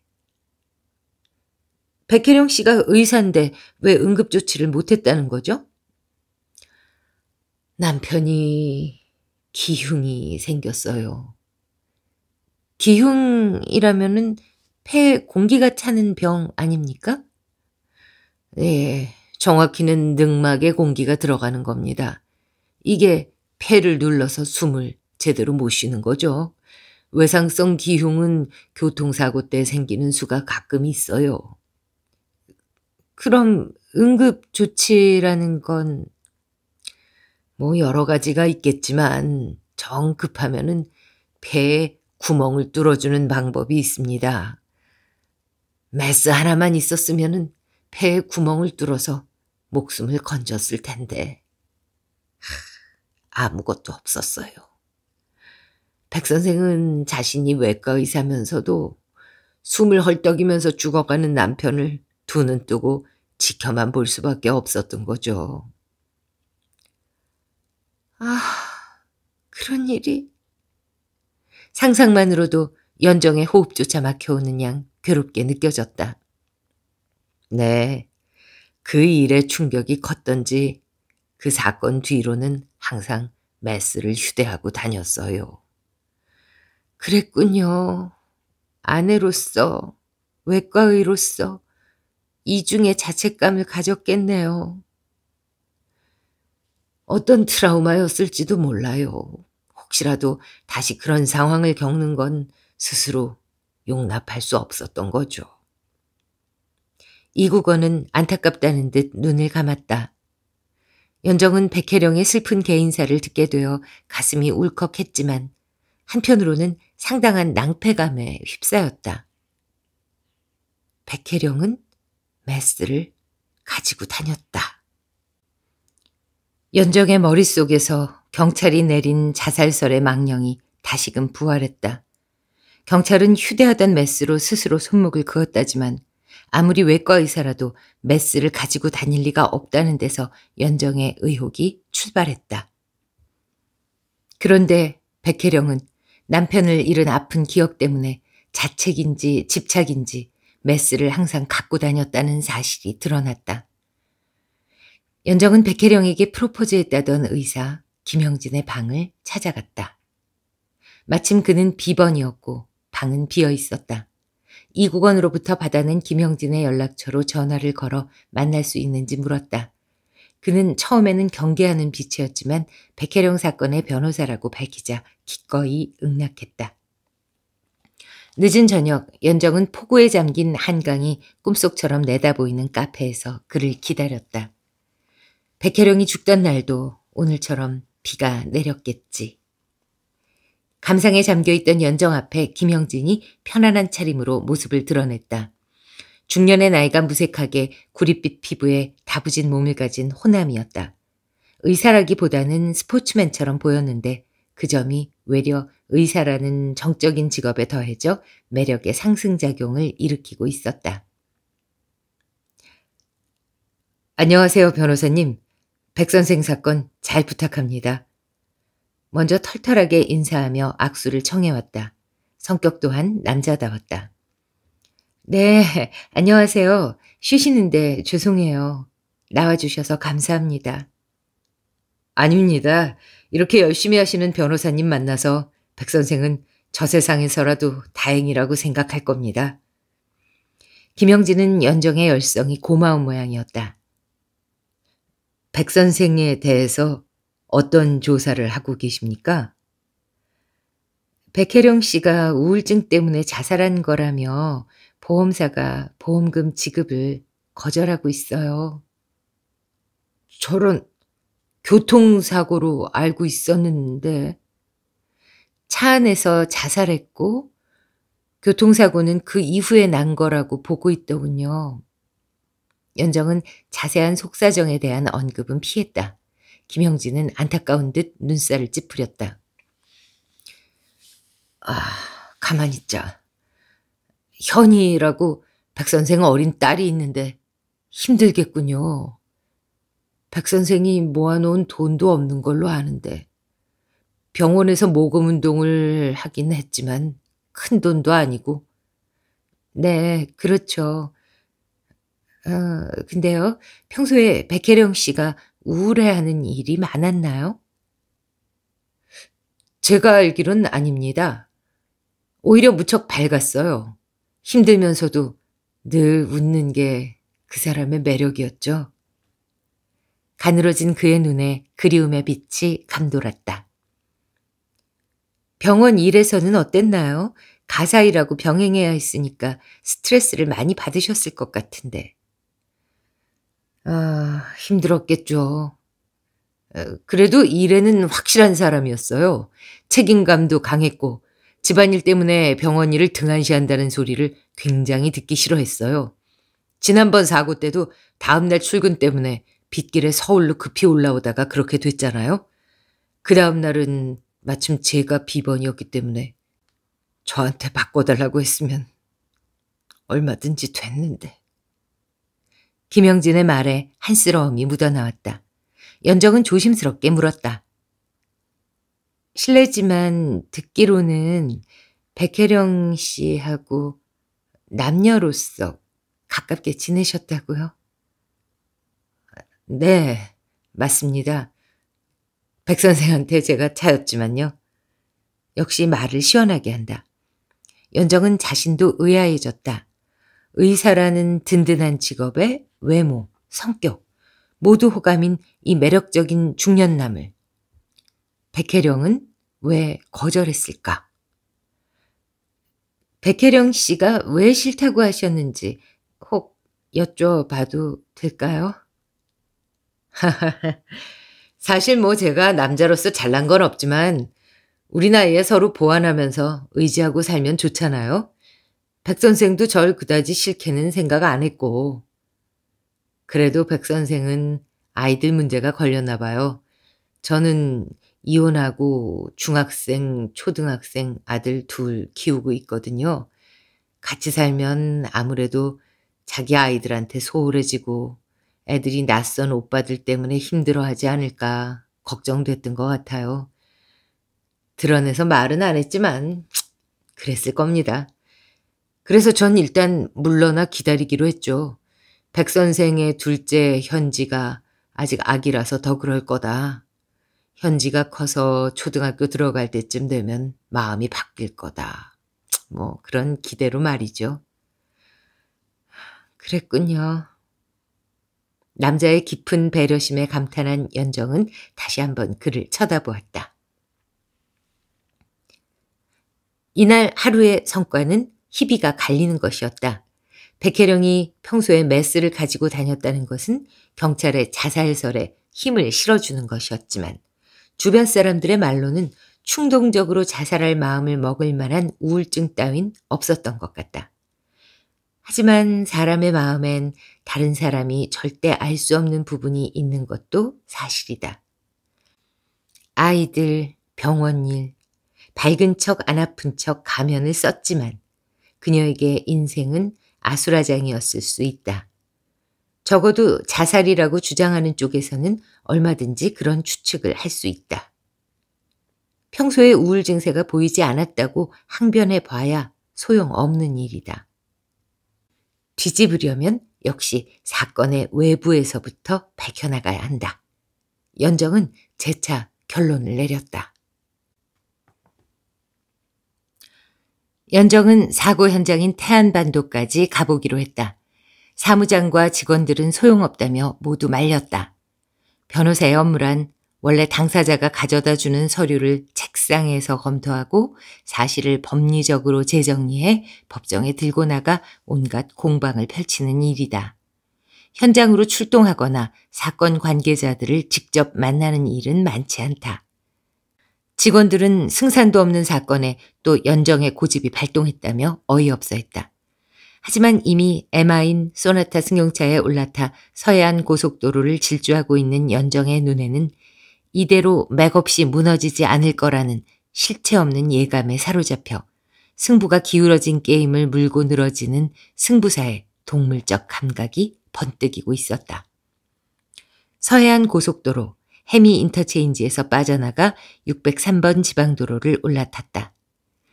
백혜령 씨가 의사인데 왜 응급조치를 못했다는 거죠? 남편이 기흉이 생겼어요. 기흉이라면은 폐에 공기가 차는 병 아닙니까? 네, 정확히는 늑막에 공기가 들어가는 겁니다. 이게 폐를 눌러서 숨을 제대로 못 쉬는 거죠. 외상성 기흉은 교통사고 때 생기는 수가 가끔 있어요. 그럼 응급조치라는 건 뭐 여러 가지가 있겠지만 정급하면은 폐에 구멍을 뚫어주는 방법이 있습니다. 메스 하나만 있었으면은 폐에 구멍을 뚫어서 목숨을 건졌을 텐데 아무것도 없었어요. 백 선생은 자신이 외과 의사면서도 숨을 헐떡이면서 죽어가는 남편을 두 눈 뜨고 지켜만 볼 수밖에 없었던 거죠. 아, 그런 일이. 상상만으로도 연정의 호흡조차 막혀오는 양 괴롭게 느껴졌다. 네, 그 일의 충격이 컸던지 그 사건 뒤로는 항상 메스를 휴대하고 다녔어요. 그랬군요. 아내로서, 외과의로서 이중의 자책감을 가졌겠네요. 어떤 트라우마였을지도 몰라요. 혹시라도 다시 그런 상황을 겪는 건 스스로 용납할 수 없었던 거죠. 이국원은 안타깝다는 듯 눈을 감았다. 연정은 백혜령의 슬픈 개인사를 듣게 되어 가슴이 울컥했지만 한편으로는 상당한 낭패감에 휩싸였다. 백혜령은 메스를 가지고 다녔다. 연정의 머릿속에서 경찰이 내린 자살설의 망령이 다시금 부활했다. 경찰은 휴대하던 메스로 스스로 손목을 그었다지만 아무리 외과 의사라도 메스를 가지고 다닐 리가 없다는 데서 연정의 의혹이 출발했다. 그런데 백혜령은 남편을 잃은 아픈 기억 때문에 자책인지 집착인지 메스를 항상 갖고 다녔다는 사실이 드러났다. 연정은 백혜령에게 프로포즈했다던 의사 김영진의 방을 찾아갔다. 마침 그는 비번이었고 방은 비어 있었다. 이국원으로부터 받아낸 김영진의 연락처로 전화를 걸어 만날 수 있는지 물었다. 그는 처음에는 경계하는 빛이었지만 백혜령 사건의 변호사라고 밝히자 기꺼이 응낙했다. 늦은 저녁, 연정은 폭우에 잠긴 한강이 꿈속처럼 내다보이는 카페에서 그를 기다렸다. 백혜령이 죽던 날도 오늘처럼 비가 내렸겠지. 감상에 잠겨있던 연정 앞에 김영진이 편안한 차림으로 모습을 드러냈다. 중년의 나이가 무색하게 구릿빛 피부에 다부진 몸을 가진 호남이었다. 의사라기보다는 스포츠맨처럼 보였는데 그 점이 외려 의사라는 정적인 직업에 더해져 매력의 상승작용을 일으키고 있었다. 안녕하세요, 변호사님. 백선생 사건 잘 부탁합니다. 먼저 털털하게 인사하며 악수를 청해왔다. 성격 또한 남자다웠다. 네, 안녕하세요. 쉬시는데 죄송해요. 나와주셔서 감사합니다. 아닙니다. 이렇게 열심히 하시는 변호사님 만나서 백 선생은 저 세상에서라도 다행이라고 생각할 겁니다. 김영진은 연정의 열성이 고마운 모양이었다. 백 선생에 대해서 어떤 조사를 하고 계십니까? 백혜령 씨가 우울증 때문에 자살한 거라며 보험사가 보험금 지급을 거절하고 있어요. 저런, 교통사고로 알고 있었는데. 차 안에서 자살했고 교통사고는 그 이후에 난 거라고 보고 있더군요. 연정은 자세한 속사정에 대한 언급은 피했다. 김영진은 안타까운 듯 눈살을 찌푸렸다. 아, 가만히 있자. 현희라고 백선생 어린 딸이 있는데 힘들겠군요. 백선생이 모아놓은 돈도 없는 걸로 아는데 병원에서 모금운동을 하긴 했지만 큰 돈도 아니고. 네, 그렇죠. 근데요, 평소에 백혜령 씨가 우울해하는 일이 많았나요? 제가 알기론 아닙니다. 오히려 무척 밝았어요. 힘들면서도 늘 웃는 게 그 사람의 매력이었죠. 가늘어진 그의 눈에 그리움의 빛이 감돌았다. 병원 일에서는 어땠나요? 가사일하고 병행해야 했으니까 스트레스를 많이 받으셨을 것 같은데. 아, 힘들었겠죠. 그래도 일에는 확실한 사람이었어요. 책임감도 강했고 집안일 때문에 병원 일을 등한시한다는 소리를 굉장히 듣기 싫어했어요. 지난번 사고 때도 다음날 출근 때문에 빗길에 서울로 급히 올라오다가 그렇게 됐잖아요. 그 다음날은 마침 제가 비번이었기 때문에 저한테 바꿔달라고 했으면 얼마든지 됐는데. 김영진의 말에 한스러움이 묻어나왔다. 연정은 조심스럽게 물었다. 실례지만 듣기로는 백혜령 씨하고 남녀로서 가깝게 지내셨다고요? 네, 맞습니다. 백 선생한테 제가 차였지만요. 역시 말을 시원하게 한다. 연정은 자신도 의아해졌다. 의사라는 든든한 직업에 외모, 성격, 모두 호감인 이 매력적인 중년남을 백혜령은 왜 거절했을까? 백혜령 씨가 왜 싫다고 하셨는지 혹 여쭤봐도 될까요? 사실 뭐 제가 남자로서 잘난 건 없지만 우리 나이에 서로 보완하면서 의지하고 살면 좋잖아요. 백 선생도 절 그다지 싫게는 생각 안 했고. 그래도 백 선생은 아이들 문제가 걸렸나 봐요. 저는 이혼하고 중학생, 초등학생 아들 둘 키우고 있거든요. 같이 살면 아무래도 자기 아이들한테 소홀해지고 애들이 낯선 오빠들 때문에 힘들어하지 않을까 걱정됐던 것 같아요. 드러내서 말은 안 했지만 그랬을 겁니다. 그래서 전 일단 물러나 기다리기로 했죠. 백 선생의 둘째 현지가 아직 아기라서 더 그럴 거다. 현지가 커서 초등학교 들어갈 때쯤 되면 마음이 바뀔 거다. 뭐 그런 기대로 말이죠. 그랬군요. 남자의 깊은 배려심에 감탄한 연정은 다시 한번 그를 쳐다보았다. 이날 하루의 성과는 희비가 갈리는 것이었다. 백혜령이 평소에 메스를 가지고 다녔다는 것은 경찰의 자살설에 힘을 실어주는 것이었지만 주변 사람들의 말로는 충동적으로 자살할 마음을 먹을 만한 우울증 따윈 없었던 것 같다. 하지만 사람의 마음엔 다른 사람이 절대 알 수 없는 부분이 있는 것도 사실이다. 아이들, 병원일, 밝은 척 안 아픈 척 가면을 썼지만 그녀에게 인생은 아수라장이었을 수 있다. 적어도 자살이라고 주장하는 쪽에서는 얼마든지 그런 추측을 할 수 있다. 평소에 우울 증세가 보이지 않았다고 항변해 봐야 소용없는 일이다. 뒤집으려면 역시 사건의 외부에서부터 밝혀나가야 한다. 연정은 재차 결론을 내렸다. 연정은 사고 현장인 태안반도까지 가보기로 했다. 사무장과 직원들은 소용없다며 모두 말렸다. 변호사의 업무란 원래 당사자가 가져다주는 서류를 책상에서 검토하고 사실을 법리적으로 재정리해 법정에 들고 나가 온갖 공방을 펼치는 일이다. 현장으로 출동하거나 사건 관계자들을 직접 만나는 일은 많지 않다. 직원들은 승산도 없는 사건에 또 연정의 고집이 발동했다며 어이없어했다. 하지만 이미 MI인 소나타 승용차에 올라타 서해안 고속도로를 질주하고 있는 연정의 눈에는 이대로 맥없이 무너지지 않을 거라는 실체 없는 예감에 사로잡혀 승부가 기울어진 게임을 물고 늘어지는 승부사의 동물적 감각이 번뜩이고 있었다. 서해안 고속도로 해미 인터체인지에서 빠져나가 603번 지방도로를 올라탔다.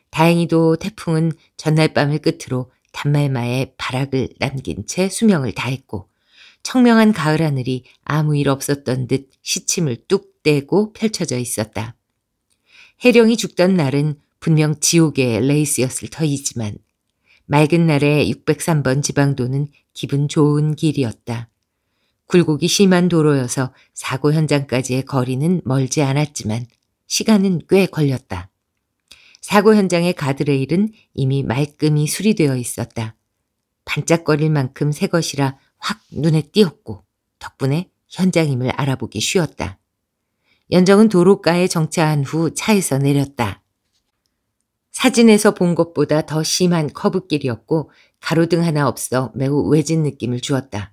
다행히도 태풍은 전날 밤을 끝으로 단말마에 발악을 남긴 채 수명을 다했고 청명한 가을 하늘이 아무 일 없었던 듯 시침을 뚝 떼고 펼쳐져 있었다. 혜령이 죽던 날은 분명 지옥의 레이스였을 터이지만 맑은 날의 603번 지방도는 기분 좋은 길이었다. 굴곡이 심한 도로여서 사고 현장까지의 거리는 멀지 않았지만 시간은 꽤 걸렸다. 사고 현장의 가드레일은 이미 말끔히 수리되어 있었다. 반짝거릴 만큼 새 것이라 확 눈에 띄었고 덕분에 현장임을 알아보기 쉬웠다. 연정은 도로가에 정차한 후 차에서 내렸다. 사진에서 본 것보다 더 심한 커브길이었고 가로등 하나 없어 매우 외진 느낌을 주었다.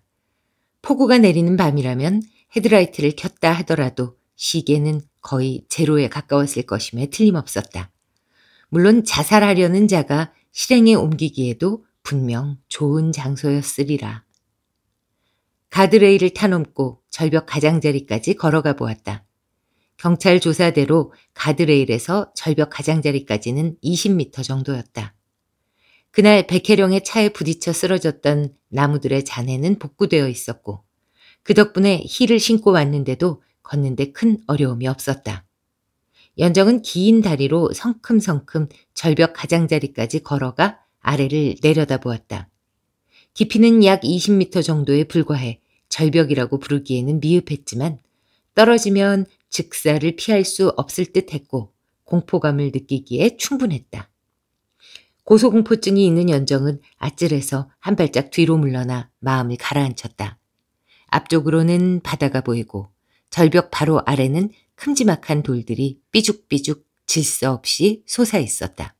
폭우가 내리는 밤이라면 헤드라이트를 켰다 하더라도 시계는 거의 제로에 가까웠을 것임에 틀림없었다. 물론 자살하려는 자가 실행에 옮기기에도 분명 좋은 장소였으리라. 가드레일을 타넘고 절벽 가장자리까지 걸어가 보았다. 경찰 조사대로 가드레일에서 절벽 가장자리까지는 20m 정도였다. 그날 백혜령의 차에 부딪혀 쓰러졌던 나무들의 잔해는 복구되어 있었고 그 덕분에 힐을 신고 왔는데도 걷는 데 큰 어려움이 없었다. 연정은 긴 다리로 성큼성큼 절벽 가장자리까지 걸어가 아래를 내려다보았다. 깊이는 약 20m 정도에 불과해 절벽이라고 부르기에는 미흡했지만 떨어지면 즉사를 피할 수 없을 듯했고 공포감을 느끼기에 충분했다. 고소공포증이 있는 연정은 아찔해서 한 발짝 뒤로 물러나 마음을 가라앉혔다. 앞쪽으로는 바다가 보이고 절벽 바로 아래는 큼지막한 돌들이 삐죽삐죽 질서 없이 솟아있었다.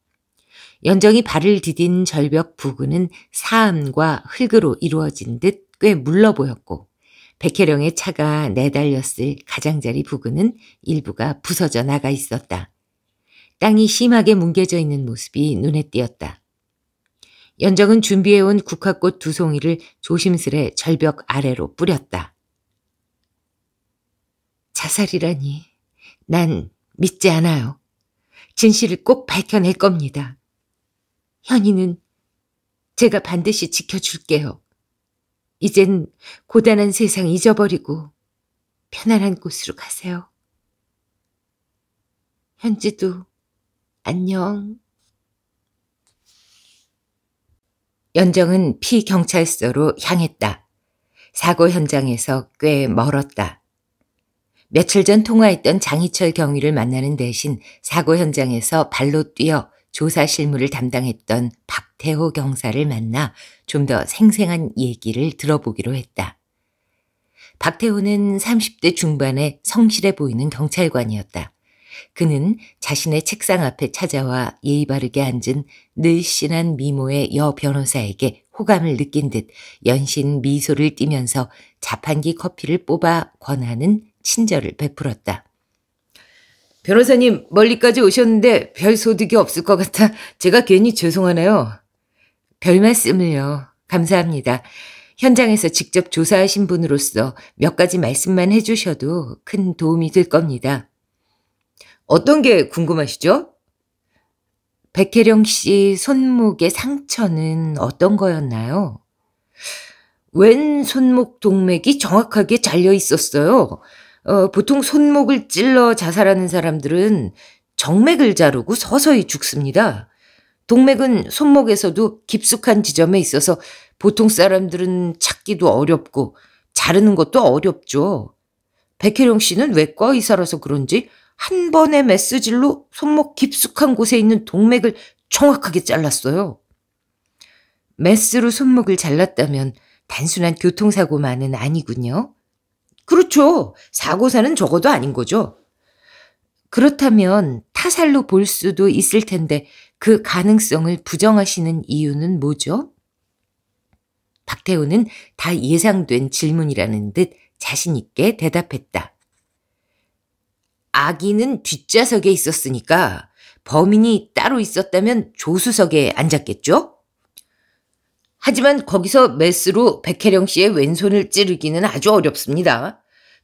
연정이 발을 디딘 절벽 부근은 사암과 흙으로 이루어진 듯 꽤 물러 보였고 백혜령의 차가 내달렸을 가장자리 부근은 일부가 부서져 나가 있었다. 땅이 심하게 뭉개져 있는 모습이 눈에 띄었다. 연정은 준비해온 국화꽃 두 송이를 조심스레 절벽 아래로 뿌렸다. 자살이라니 난 믿지 않아요. 진실을 꼭 밝혀낼 겁니다. 현이는 제가 반드시 지켜줄게요. 이젠 고단한 세상 잊어버리고 편안한 곳으로 가세요. 현지도 안녕. 연정은 피경찰서로 향했다. 사고 현장에서 꽤 멀었다. 며칠 전 통화했던 장희철 경위를 만나는 대신 사고 현장에서 발로 뛰어 조사 실무를 담당했던 박태호 경사를 만나 좀 더 생생한 얘기를 들어보기로 했다. 박태호는 30대 중반에 성실해 보이는 경찰관이었다. 그는 자신의 책상 앞에 찾아와 예의 바르게 앉은 늘씬한 미모의 여 변호사에게 호감을 느낀 듯 연신 미소를 띠면서 자판기 커피를 뽑아 권하는 친절을 베풀었다. 변호사님, 멀리까지 오셨는데 별 소득이 없을 것 같아 제가 괜히 죄송하네요. 별 말씀을요. 감사합니다. 현장에서 직접 조사하신 분으로서 몇 가지 말씀만 해주셔도 큰 도움이 될 겁니다. 어떤 게 궁금하시죠? 백혜령 씨 손목의 상처는 어떤 거였나요? 왼손목 동맥이 정확하게 잘려 있었어요. 보통 손목을 찔러 자살하는 사람들은 정맥을 자르고 서서히 죽습니다. 동맥은 손목에서도 깊숙한 지점에 있어서 보통 사람들은 찾기도 어렵고 자르는 것도 어렵죠. 백혜령 씨는 외과 의사라서 그런지 한 번의 메스질로 손목 깊숙한 곳에 있는 동맥을 정확하게 잘랐어요. 메스로 손목을 잘랐다면 단순한 교통사고만은 아니군요. 그렇죠. 사고사는 적어도 아닌 거죠. 그렇다면 타살로 볼 수도 있을 텐데 그 가능성을 부정하시는 이유는 뭐죠? 박태호는 다 예상된 질문이라는 듯 자신 있게 대답했다. 아기는 뒷좌석에 있었으니까 범인이 따로 있었다면 조수석에 앉았겠죠? 하지만 거기서 메스로 백혜령 씨의 왼손을 찌르기는 아주 어렵습니다.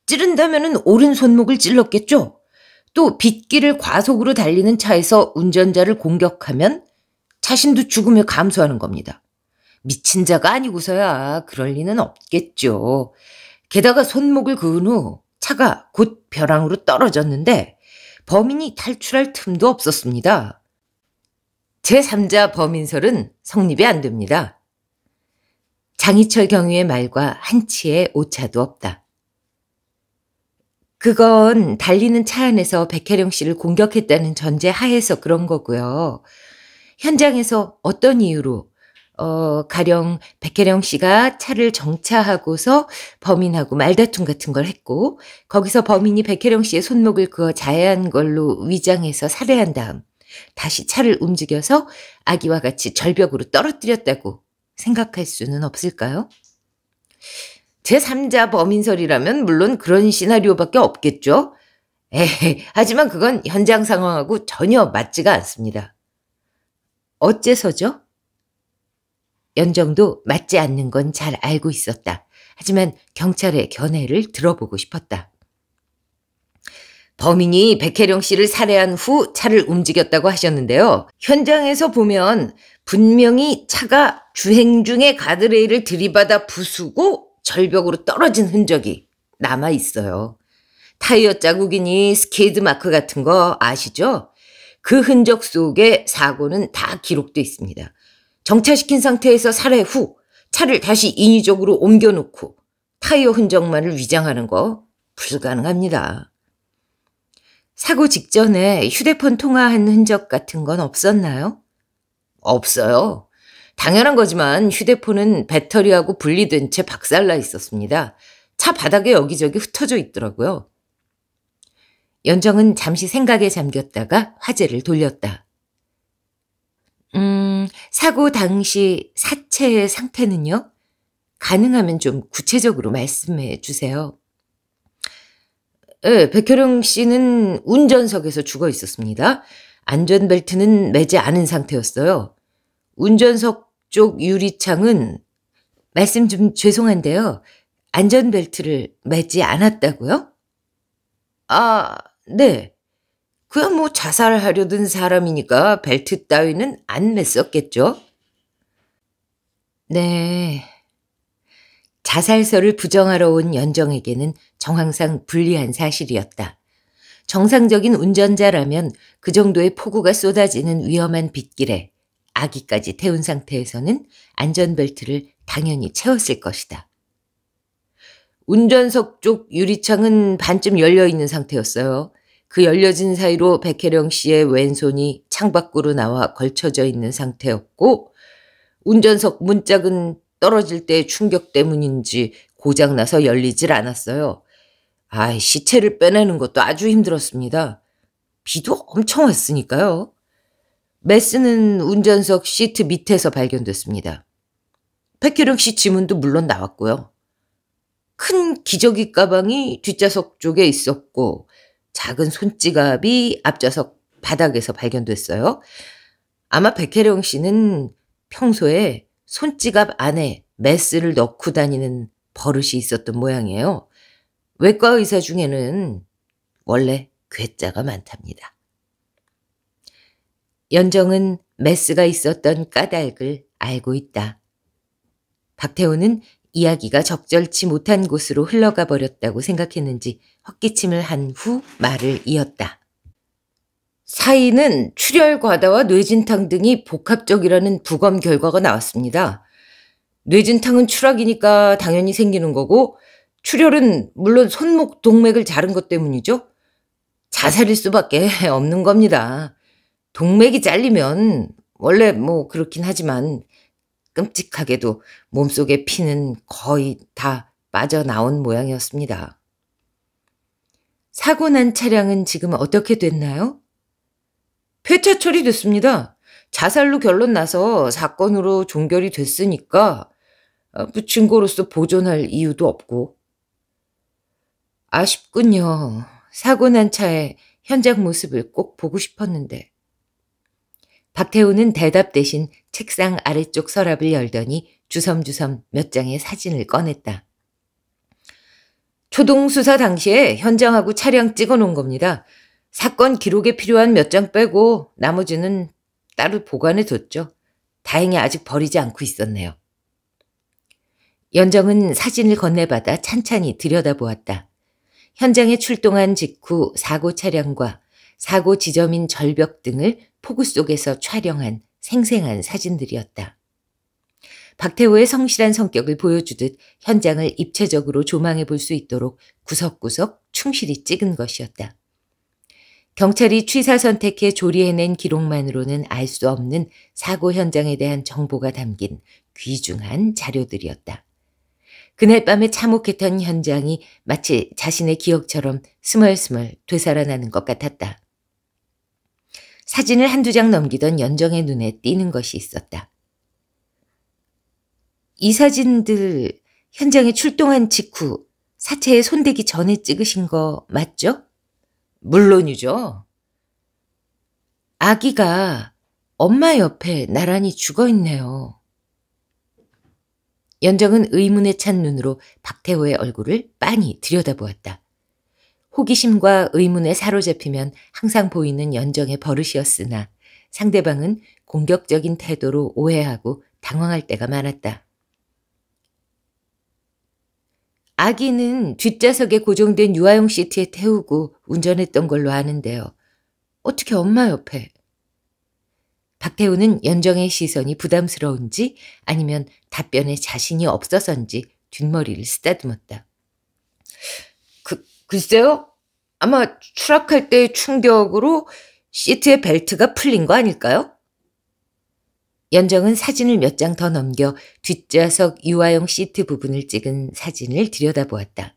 찌른다면 오른손목을 찔렀겠죠. 또 빗길을 과속으로 달리는 차에서 운전자를 공격하면 자신도 죽음에 감수하는 겁니다. 미친 자가 아니고서야 그럴 리는 없겠죠. 게다가 손목을 그은 후 차가 곧 벼랑으로 떨어졌는데 범인이 탈출할 틈도 없었습니다. 제3자 범인설은 성립이 안 됩니다. 장희철 경위의 말과 한치의 오차도 없다. 그건 달리는 차 안에서 백혜령 씨를 공격했다는 전제 하에서 그런 거고요. 현장에서 어떤 이유로 가령 백혜령 씨가 차를 정차하고서 범인하고 말다툼 같은 걸 했고 거기서 범인이 백혜령 씨의 손목을 그어 자해한 걸로 위장해서 살해한 다음 다시 차를 움직여서 아기와 같이 절벽으로 떨어뜨렸다고 생각할 수는 없을까요? 제3자 범인설이라면 물론 그런 시나리오밖에 없겠죠. 하지만 그건 현장 상황하고 전혀 맞지가 않습니다. 어째서죠? 연정도 맞지 않는 건 잘 알고 있었다. 하지만 경찰의 견해를 들어보고 싶었다. 범인이 백혜령 씨를 살해한 후 차를 움직였다고 하셨는데요. 현장에서 보면 분명히 차가 주행 중에 가드레일을 들이받아 부수고 절벽으로 떨어진 흔적이 남아 있어요. 타이어 자국이니 스케이드 마크 같은 거 아시죠? 그 흔적 속에 사고는 다 기록돼 있습니다. 정차시킨 상태에서 살해 후 차를 다시 인위적으로 옮겨놓고 타이어 흔적만을 위장하는 거 불가능합니다. 사고 직전에 휴대폰 통화한 흔적 같은 건 없었나요? 없어요. 당연한 거지만 휴대폰은 배터리하고 분리된 채 박살나 있었습니다. 차 바닥에 여기저기 흩어져 있더라고요. 연정은 잠시 생각에 잠겼다가 화제를 돌렸다. 사고 당시 사체의 상태는요? 가능하면 좀 구체적으로 말씀해 주세요. 네, 백혜령 씨는 운전석에서 죽어 있었습니다. 안전벨트는 매지 않은 상태였어요. 운전석 쪽 유리창은 말씀 좀 죄송한데요. 안전벨트를 매지 않았다고요? 아, 네. 그야 뭐 자살하려던 사람이니까 벨트 따위는 안 맸었겠죠? 네. 자살설을 부정하러 온 연정에게는 정황상 불리한 사실이었다. 정상적인 운전자라면 그 정도의 폭우가 쏟아지는 위험한 빗길에 아기까지 태운 상태에서는 안전벨트를 당연히 채웠을 것이다. 운전석 쪽 유리창은 반쯤 열려있는 상태였어요. 그 열려진 사이로 백혜령 씨의 왼손이 창밖으로 나와 걸쳐져 있는 상태였고 운전석 문짝은 떨어질 때의 충격 때문인지 고장나서 열리질 않았어요. 시체를 빼내는 것도 아주 힘들었습니다. 비도 엄청 왔으니까요. 매스는 운전석 시트 밑에서 발견됐습니다. 백혜령 씨 지문도 물론 나왔고요. 큰 기저귀 가방이 뒷좌석 쪽에 있었고 작은 손지갑이 앞좌석 바닥에서 발견됐어요. 아마 백혜령 씨는 평소에 손지갑 안에 매스를 넣고 다니는 버릇이 있었던 모양이에요. 외과 의사 중에는 원래 괴짜가 많답니다. 연정은 메스가 있었던 까닭을 알고 있다. 박태호는 이야기가 적절치 못한 곳으로 흘러가 버렸다고 생각했는지 헛기침을 한 후 말을 이었다. 사인은 출혈 과다와 뇌진탕 등이 복합적이라는 부검 결과가 나왔습니다. 뇌진탕은 추락이니까 당연히 생기는 거고 출혈은 물론 손목 동맥을 자른 것 때문이죠. 자살일 수밖에 없는 겁니다. 동맥이 잘리면 원래 뭐 그렇긴 하지만 끔찍하게도 몸속의 피는 거의 다 빠져나온 모양이었습니다. 사고 난 차량은 지금 어떻게 됐나요? 폐차 처리됐습니다. 자살로 결론 나서 사건으로 종결이 됐으니까 증거로서 보존할 이유도 없고. 아쉽군요. 사고 난 차의 현장 모습을 꼭 보고 싶었는데. 박태호는 대답 대신 책상 아래쪽 서랍을 열더니 주섬주섬 몇 장의 사진을 꺼냈다. 초동수사 당시에 현장하고 차량 찍어놓은 겁니다. 사건 기록에 필요한 몇 장 빼고 나머지는 따로 보관해뒀죠. 다행히 아직 버리지 않고 있었네요. 연정은 사진을 건네받아 찬찬히 들여다보았다. 현장에 출동한 직후 사고 차량과 사고 지점인 절벽 등을 폭우 속에서 촬영한 생생한 사진들이었다. 박태호의 성실한 성격을 보여주듯 현장을 입체적으로 조망해 볼 수 있도록 구석구석 충실히 찍은 것이었다. 경찰이 취사 선택해 조리해낸 기록만으로는 알 수 없는 사고 현장에 대한 정보가 담긴 귀중한 자료들이었다. 그날 밤에 참혹했던 현장이 마치 자신의 기억처럼 스멀스멀 되살아나는 것 같았다. 사진을 한두 장 넘기던 연정의 눈에 띄는 것이 있었다. 이 사진들 현장에 출동한 직후 사체에 손대기 전에 찍으신 거 맞죠? 물론이죠. 아기가 엄마 옆에 나란히 죽어있네요. 연정은 의문에 찬 눈으로 박태호의 얼굴을 빤히 들여다보았다. 호기심과 의문에 사로잡히면 항상 보이는 연정의 버릇이었으나 상대방은 공격적인 태도로 오해하고 당황할 때가 많았다. 아기는 뒷좌석에 고정된 유아용 시트에 태우고 운전했던 걸로 아는데요. 어떻게 엄마 옆에? 박태호는 연정의 시선이 부담스러운지 아니면 답변에 자신이 없어서인지 뒷머리를 쓰다듬었다. 글쎄요. 아마 추락할 때의 충격으로 시트의 벨트가 풀린 거 아닐까요? 연정은 사진을 몇 장 더 넘겨 뒷좌석 유아용 시트 부분을 찍은 사진을 들여다보았다.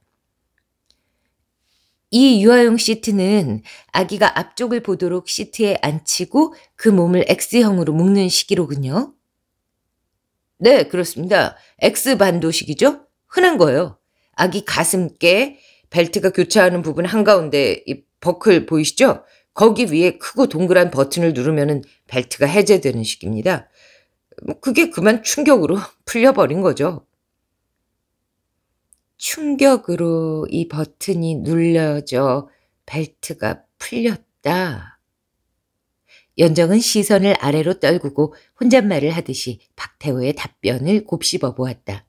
이 유아용 시트는 아기가 앞쪽을 보도록 시트에 앉히고 그 몸을 X형으로 묶는 시기로군요. 네, 그렇습니다. X반도식이죠? 흔한 거예요. 아기 가슴께 벨트가 교차하는 부분 한가운데 이 버클 보이시죠? 거기 위에 크고 동그란 버튼을 누르면 벨트가 해제되는 식입니다. 그게 그만 충격으로 풀려버린 거죠. 충격으로 이 버튼이 눌려져 벨트가 풀렸다. 연정은 시선을 아래로 떨구고 혼잣말을 하듯이 박태호의 답변을 곱씹어 보았다.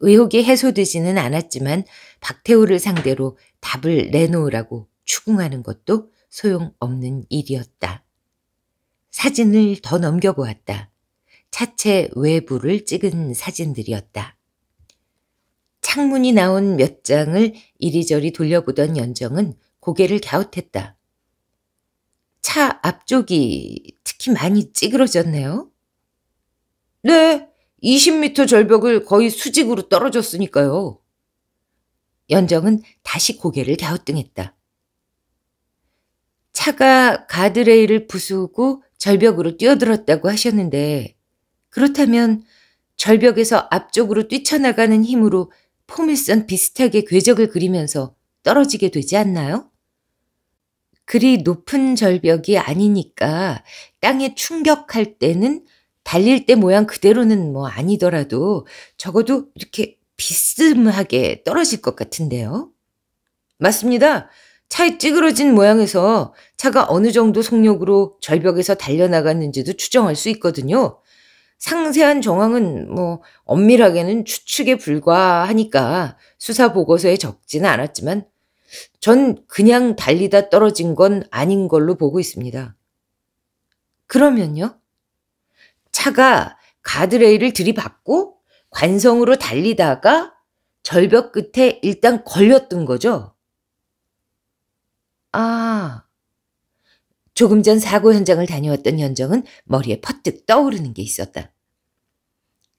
의혹이 해소되지는 않았지만 박태호를 상대로 답을 내놓으라고 추궁하는 것도 소용없는 일이었다. 사진을 더 넘겨보았다. 차체 외부를 찍은 사진들이었다. 창문이 나온 몇 장을 이리저리 돌려보던 연정은 고개를 갸웃했다. 차 앞쪽이 특히 많이 찌그러졌네요. 네, 20m 절벽을 거의 수직으로 떨어졌으니까요. 연정은 다시 고개를 갸우뚱했다. 차가 가드레일을 부수고 절벽으로 뛰어들었다고 하셨는데 그렇다면 절벽에서 앞쪽으로 뛰쳐나가는 힘으로 포물선 비슷하게 궤적을 그리면서 떨어지게 되지 않나요? 그리 높은 절벽이 아니니까 땅에 충격할 때는 달릴 때 모양 그대로는 뭐 아니더라도 적어도 이렇게 비스듬하게 떨어질 것 같은데요? 맞습니다. 차에 찌그러진 모양에서 차가 어느 정도 속력으로 절벽에서 달려나갔는지도 추정할 수 있거든요. 상세한 정황은 뭐 엄밀하게는 추측에 불과하니까 수사 보고서에 적지는 않았지만 전 그냥 달리다 떨어진 건 아닌 걸로 보고 있습니다. 그러면요? 차가 가드레일을 들이받고 관성으로 달리다가 절벽 끝에 일단 걸렸던 거죠? 아, 조금 전 사고 현장을 다녀왔던 연정은 머리에 퍼뜩 떠오르는 게 있었다.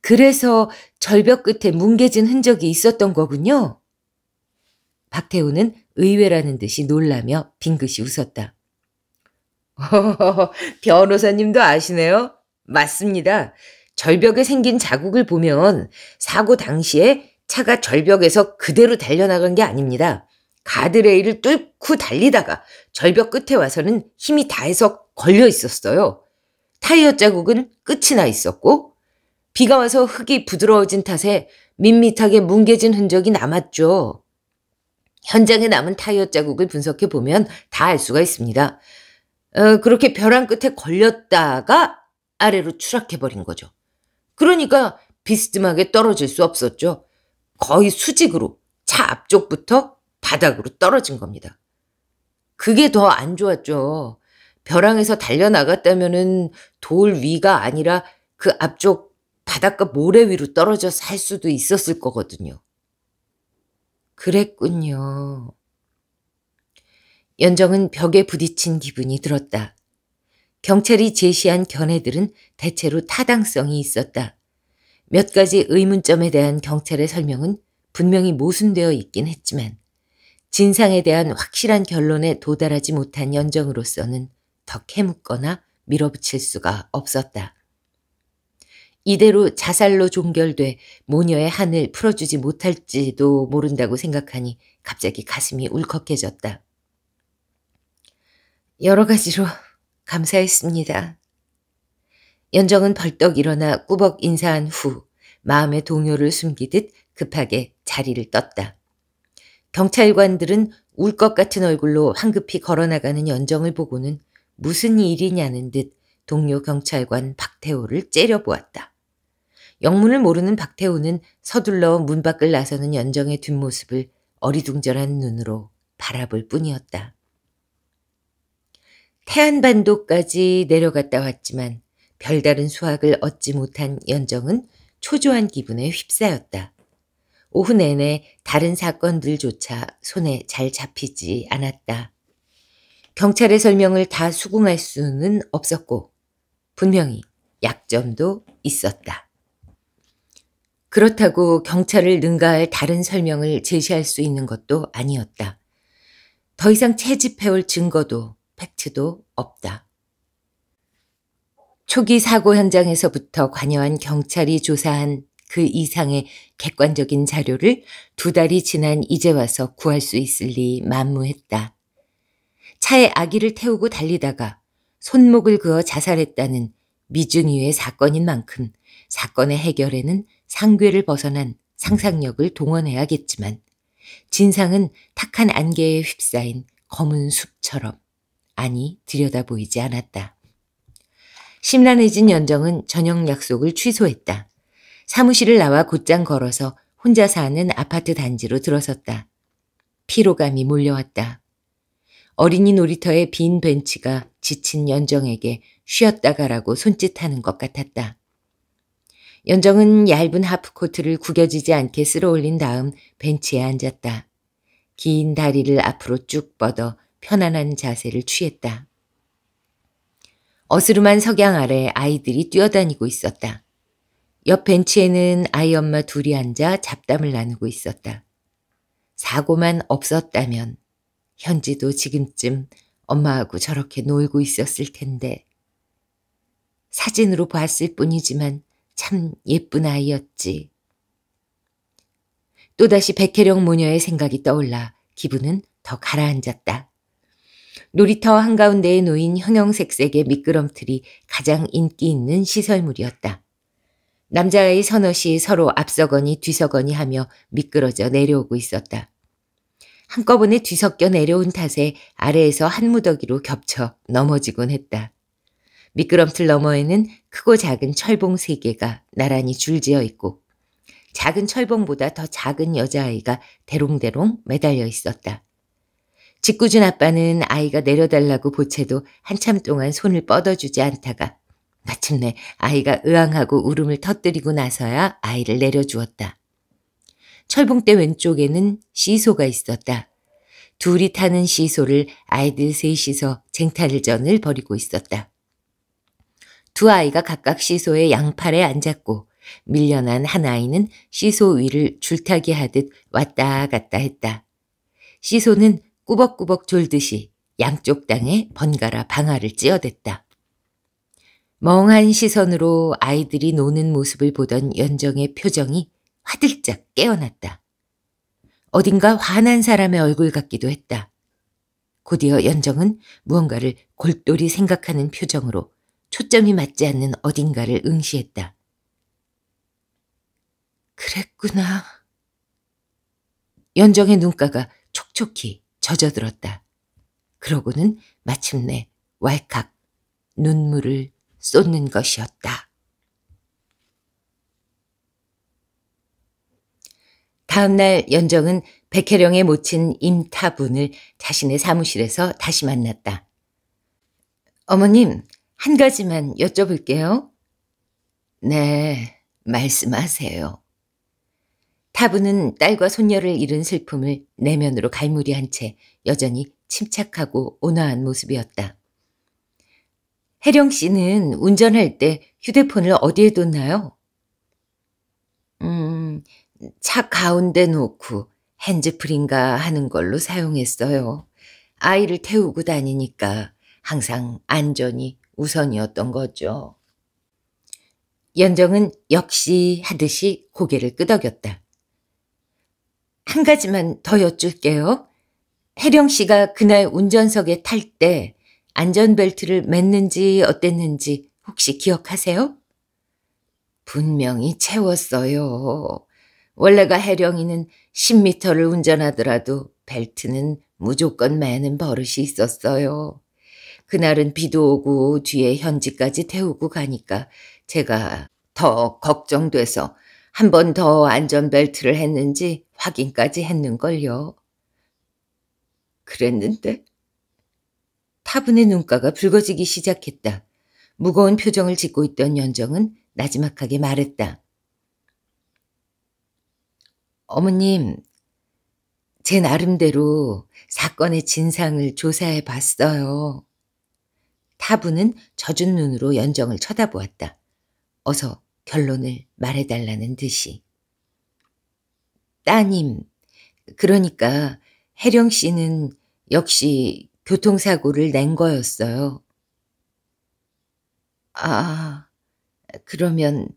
그래서 절벽 끝에 뭉개진 흔적이 있었던 거군요. 박태호는 의외라는 듯이 놀라며 빙긋이 웃었다. 변호사님도 아시네요. 맞습니다. 절벽에 생긴 자국을 보면 사고 당시에 차가 절벽에서 그대로 달려나간 게 아닙니다. 가드레일을 뚫고 달리다가 절벽 끝에 와서는 힘이 다해서 걸려 있었어요. 타이어 자국은 끝이 나 있었고 비가 와서 흙이 부드러워진 탓에 밋밋하게 뭉개진 흔적이 남았죠. 현장에 남은 타이어 자국을 분석해 보면 다 알 수가 있습니다. 그렇게 벼랑 끝에 걸렸다가 아래로 추락해버린 거죠. 그러니까 비스듬하게 떨어질 수 없었죠. 거의 수직으로 차 앞쪽부터 바닥으로 떨어진 겁니다. 그게 더 안 좋았죠. 벼랑에서 달려나갔다면은 돌 위가 아니라 그 앞쪽 바닷가 모래 위로 떨어져 살 수도 있었을 거거든요. 그랬군요. 연정은 벽에 부딪힌 기분이 들었다. 경찰이 제시한 견해들은 대체로 타당성이 있었다. 몇 가지 의문점에 대한 경찰의 설명은 분명히 모순되어 있긴 했지만 진상에 대한 확실한 결론에 도달하지 못한 연정으로서는 더 캐묻거나 밀어붙일 수가 없었다. 이대로 자살로 종결돼 모녀의 한을 풀어주지 못할지도 모른다고 생각하니 갑자기 가슴이 울컥해졌다. 여러 가지로 감사했습니다. 연정은 벌떡 일어나 꾸벅 인사한 후 마음의 동요를 숨기듯 급하게 자리를 떴다. 경찰관들은 울 것 같은 얼굴로 황급히 걸어나가는 연정을 보고는 무슨 일이냐는 듯 동료 경찰관 박태호를 째려보았다. 영문을 모르는 박태호는 서둘러 문 밖을 나서는 연정의 뒷모습을 어리둥절한 눈으로 바라볼 뿐이었다. 태안반도까지 내려갔다 왔지만 별다른 수확을 얻지 못한 연정은 초조한 기분에 휩싸였다. 오후 내내 다른 사건들조차 손에 잘 잡히지 않았다. 경찰의 설명을 다 수긍할 수는 없었고 분명히 약점도 있었다. 그렇다고 경찰을 능가할 다른 설명을 제시할 수 있는 것도 아니었다. 더 이상 채집해올 증거도 팩트도 없다. 초기 사고 현장에서부터 관여한 경찰이 조사한 그 이상의 객관적인 자료를 두 달이 지난 이제 와서 구할 수 있을 리 만무했다. 차에 아기를 태우고 달리다가 손목을 그어 자살했다는 미증유의 사건인 만큼 사건의 해결에는 상궤를 벗어난 상상력을 동원해야겠지만 진상은 탁한 안개에 휩싸인 검은 숲처럼 아니 들여다보이지 않았다. 심란해진 연정은 저녁 약속을 취소했다. 사무실을 나와 곧장 걸어서 혼자 사는 아파트 단지로 들어섰다. 피로감이 몰려왔다. 어린이 놀이터의 빈 벤치가 지친 연정에게 쉬었다 가라고 손짓하는 것 같았다. 연정은 얇은 하프코트를 구겨지지 않게 쓸어올린 다음 벤치에 앉았다. 긴 다리를 앞으로 쭉 뻗어 편안한 자세를 취했다. 어스름한 석양 아래 아이들이 뛰어다니고 있었다. 옆 벤치에는 아이 엄마 둘이 앉아 잡담을 나누고 있었다. 사고만 없었다면 현지도 지금쯤 엄마하고 저렇게 놀고 있었을 텐데. 사진으로 봤을 뿐이지만 참 예쁜 아이였지. 또다시 백혜령 모녀의 생각이 떠올라 기분은 더 가라앉았다. 놀이터 한가운데에 놓인 형형색색의 미끄럼틀이 가장 인기 있는 시설물이었다. 남자아이 서너시 서로 앞서거니 뒤서거니 하며 미끄러져 내려오고 있었다. 한꺼번에 뒤섞여 내려온 탓에 아래에서 한 무더기로 겹쳐 넘어지곤 했다. 미끄럼틀 너머에는 크고 작은 철봉 3개가 나란히 줄지어 있고 작은 철봉보다 더 작은 여자아이가 대롱대롱 매달려 있었다. 짓궂은 아빠는 아이가 내려달라고 보채도 한참 동안 손을 뻗어주지 않다가 마침내 아이가 으앙하고 울음을 터뜨리고 나서야 아이를 내려주었다. 철봉대 왼쪽에는 시소가 있었다. 둘이 타는 시소를 아이들 셋이서 쟁탈전을 벌이고 있었다. 두 아이가 각각 시소의 양팔에 앉았고 밀려난 한 아이는 시소 위를 줄타기 하듯 왔다 갔다 했다. 시소는 꾸벅꾸벅 졸듯이 양쪽 땅에 번갈아 방아를 찧어댔다. 멍한 시선으로 아이들이 노는 모습을 보던 연정의 표정이 화들짝 깨어났다. 어딘가 화난 사람의 얼굴 같기도 했다. 곧이어 연정은 무언가를 골똘히 생각하는 표정으로 초점이 맞지 않는 어딘가를 응시했다. 그랬구나. 연정의 눈가가 촉촉히 젖어들었다. 그러고는 마침내 왈칵 눈물을 쏟는 것이었다. 다음날 연정은 백혜령의 모친 임타분을 자신의 사무실에서 다시 만났다. 어머님, 한 가지만 여쭤볼게요. 네, 말씀하세요. 타분은 딸과 손녀를 잃은 슬픔을 내면으로 갈무리한 채 여전히 침착하고 온화한 모습이었다. 혜령 씨는 운전할 때 휴대폰을 어디에 뒀나요? 차 가운데 놓고 핸즈프린가 하는 걸로 사용했어요. 아이를 태우고 다니니까 항상 안전이 우선이었던 거죠. 연정은 역시 하듯이 고개를 끄덕였다. 한 가지만 더 여쭐게요. 혜령 씨가 그날 운전석에 탈 때 안전벨트를 맸는지 어땠는지 혹시 기억하세요? 분명히 채웠어요. 원래가 혜령이는 10m를 운전하더라도 벨트는 무조건 매는 버릇이 있었어요. 그날은 비도 오고 뒤에 현지까지 태우고 가니까 제가 더 걱정돼서 한 번 더 안전벨트를 했는지 확인까지 했는걸요. 그랬는데? 타분의 눈가가 붉어지기 시작했다. 무거운 표정을 짓고 있던 연정은 나지막하게 말했다. 어머님, 제 나름대로 사건의 진상을 조사해 봤어요. 타분은 젖은 눈으로 연정을 쳐다보았다. 어서 결론을 말해달라는 듯이. 따님, 그러니까 혜령 씨는 역시 교통사고를 낸 거였어요. 아, 그러면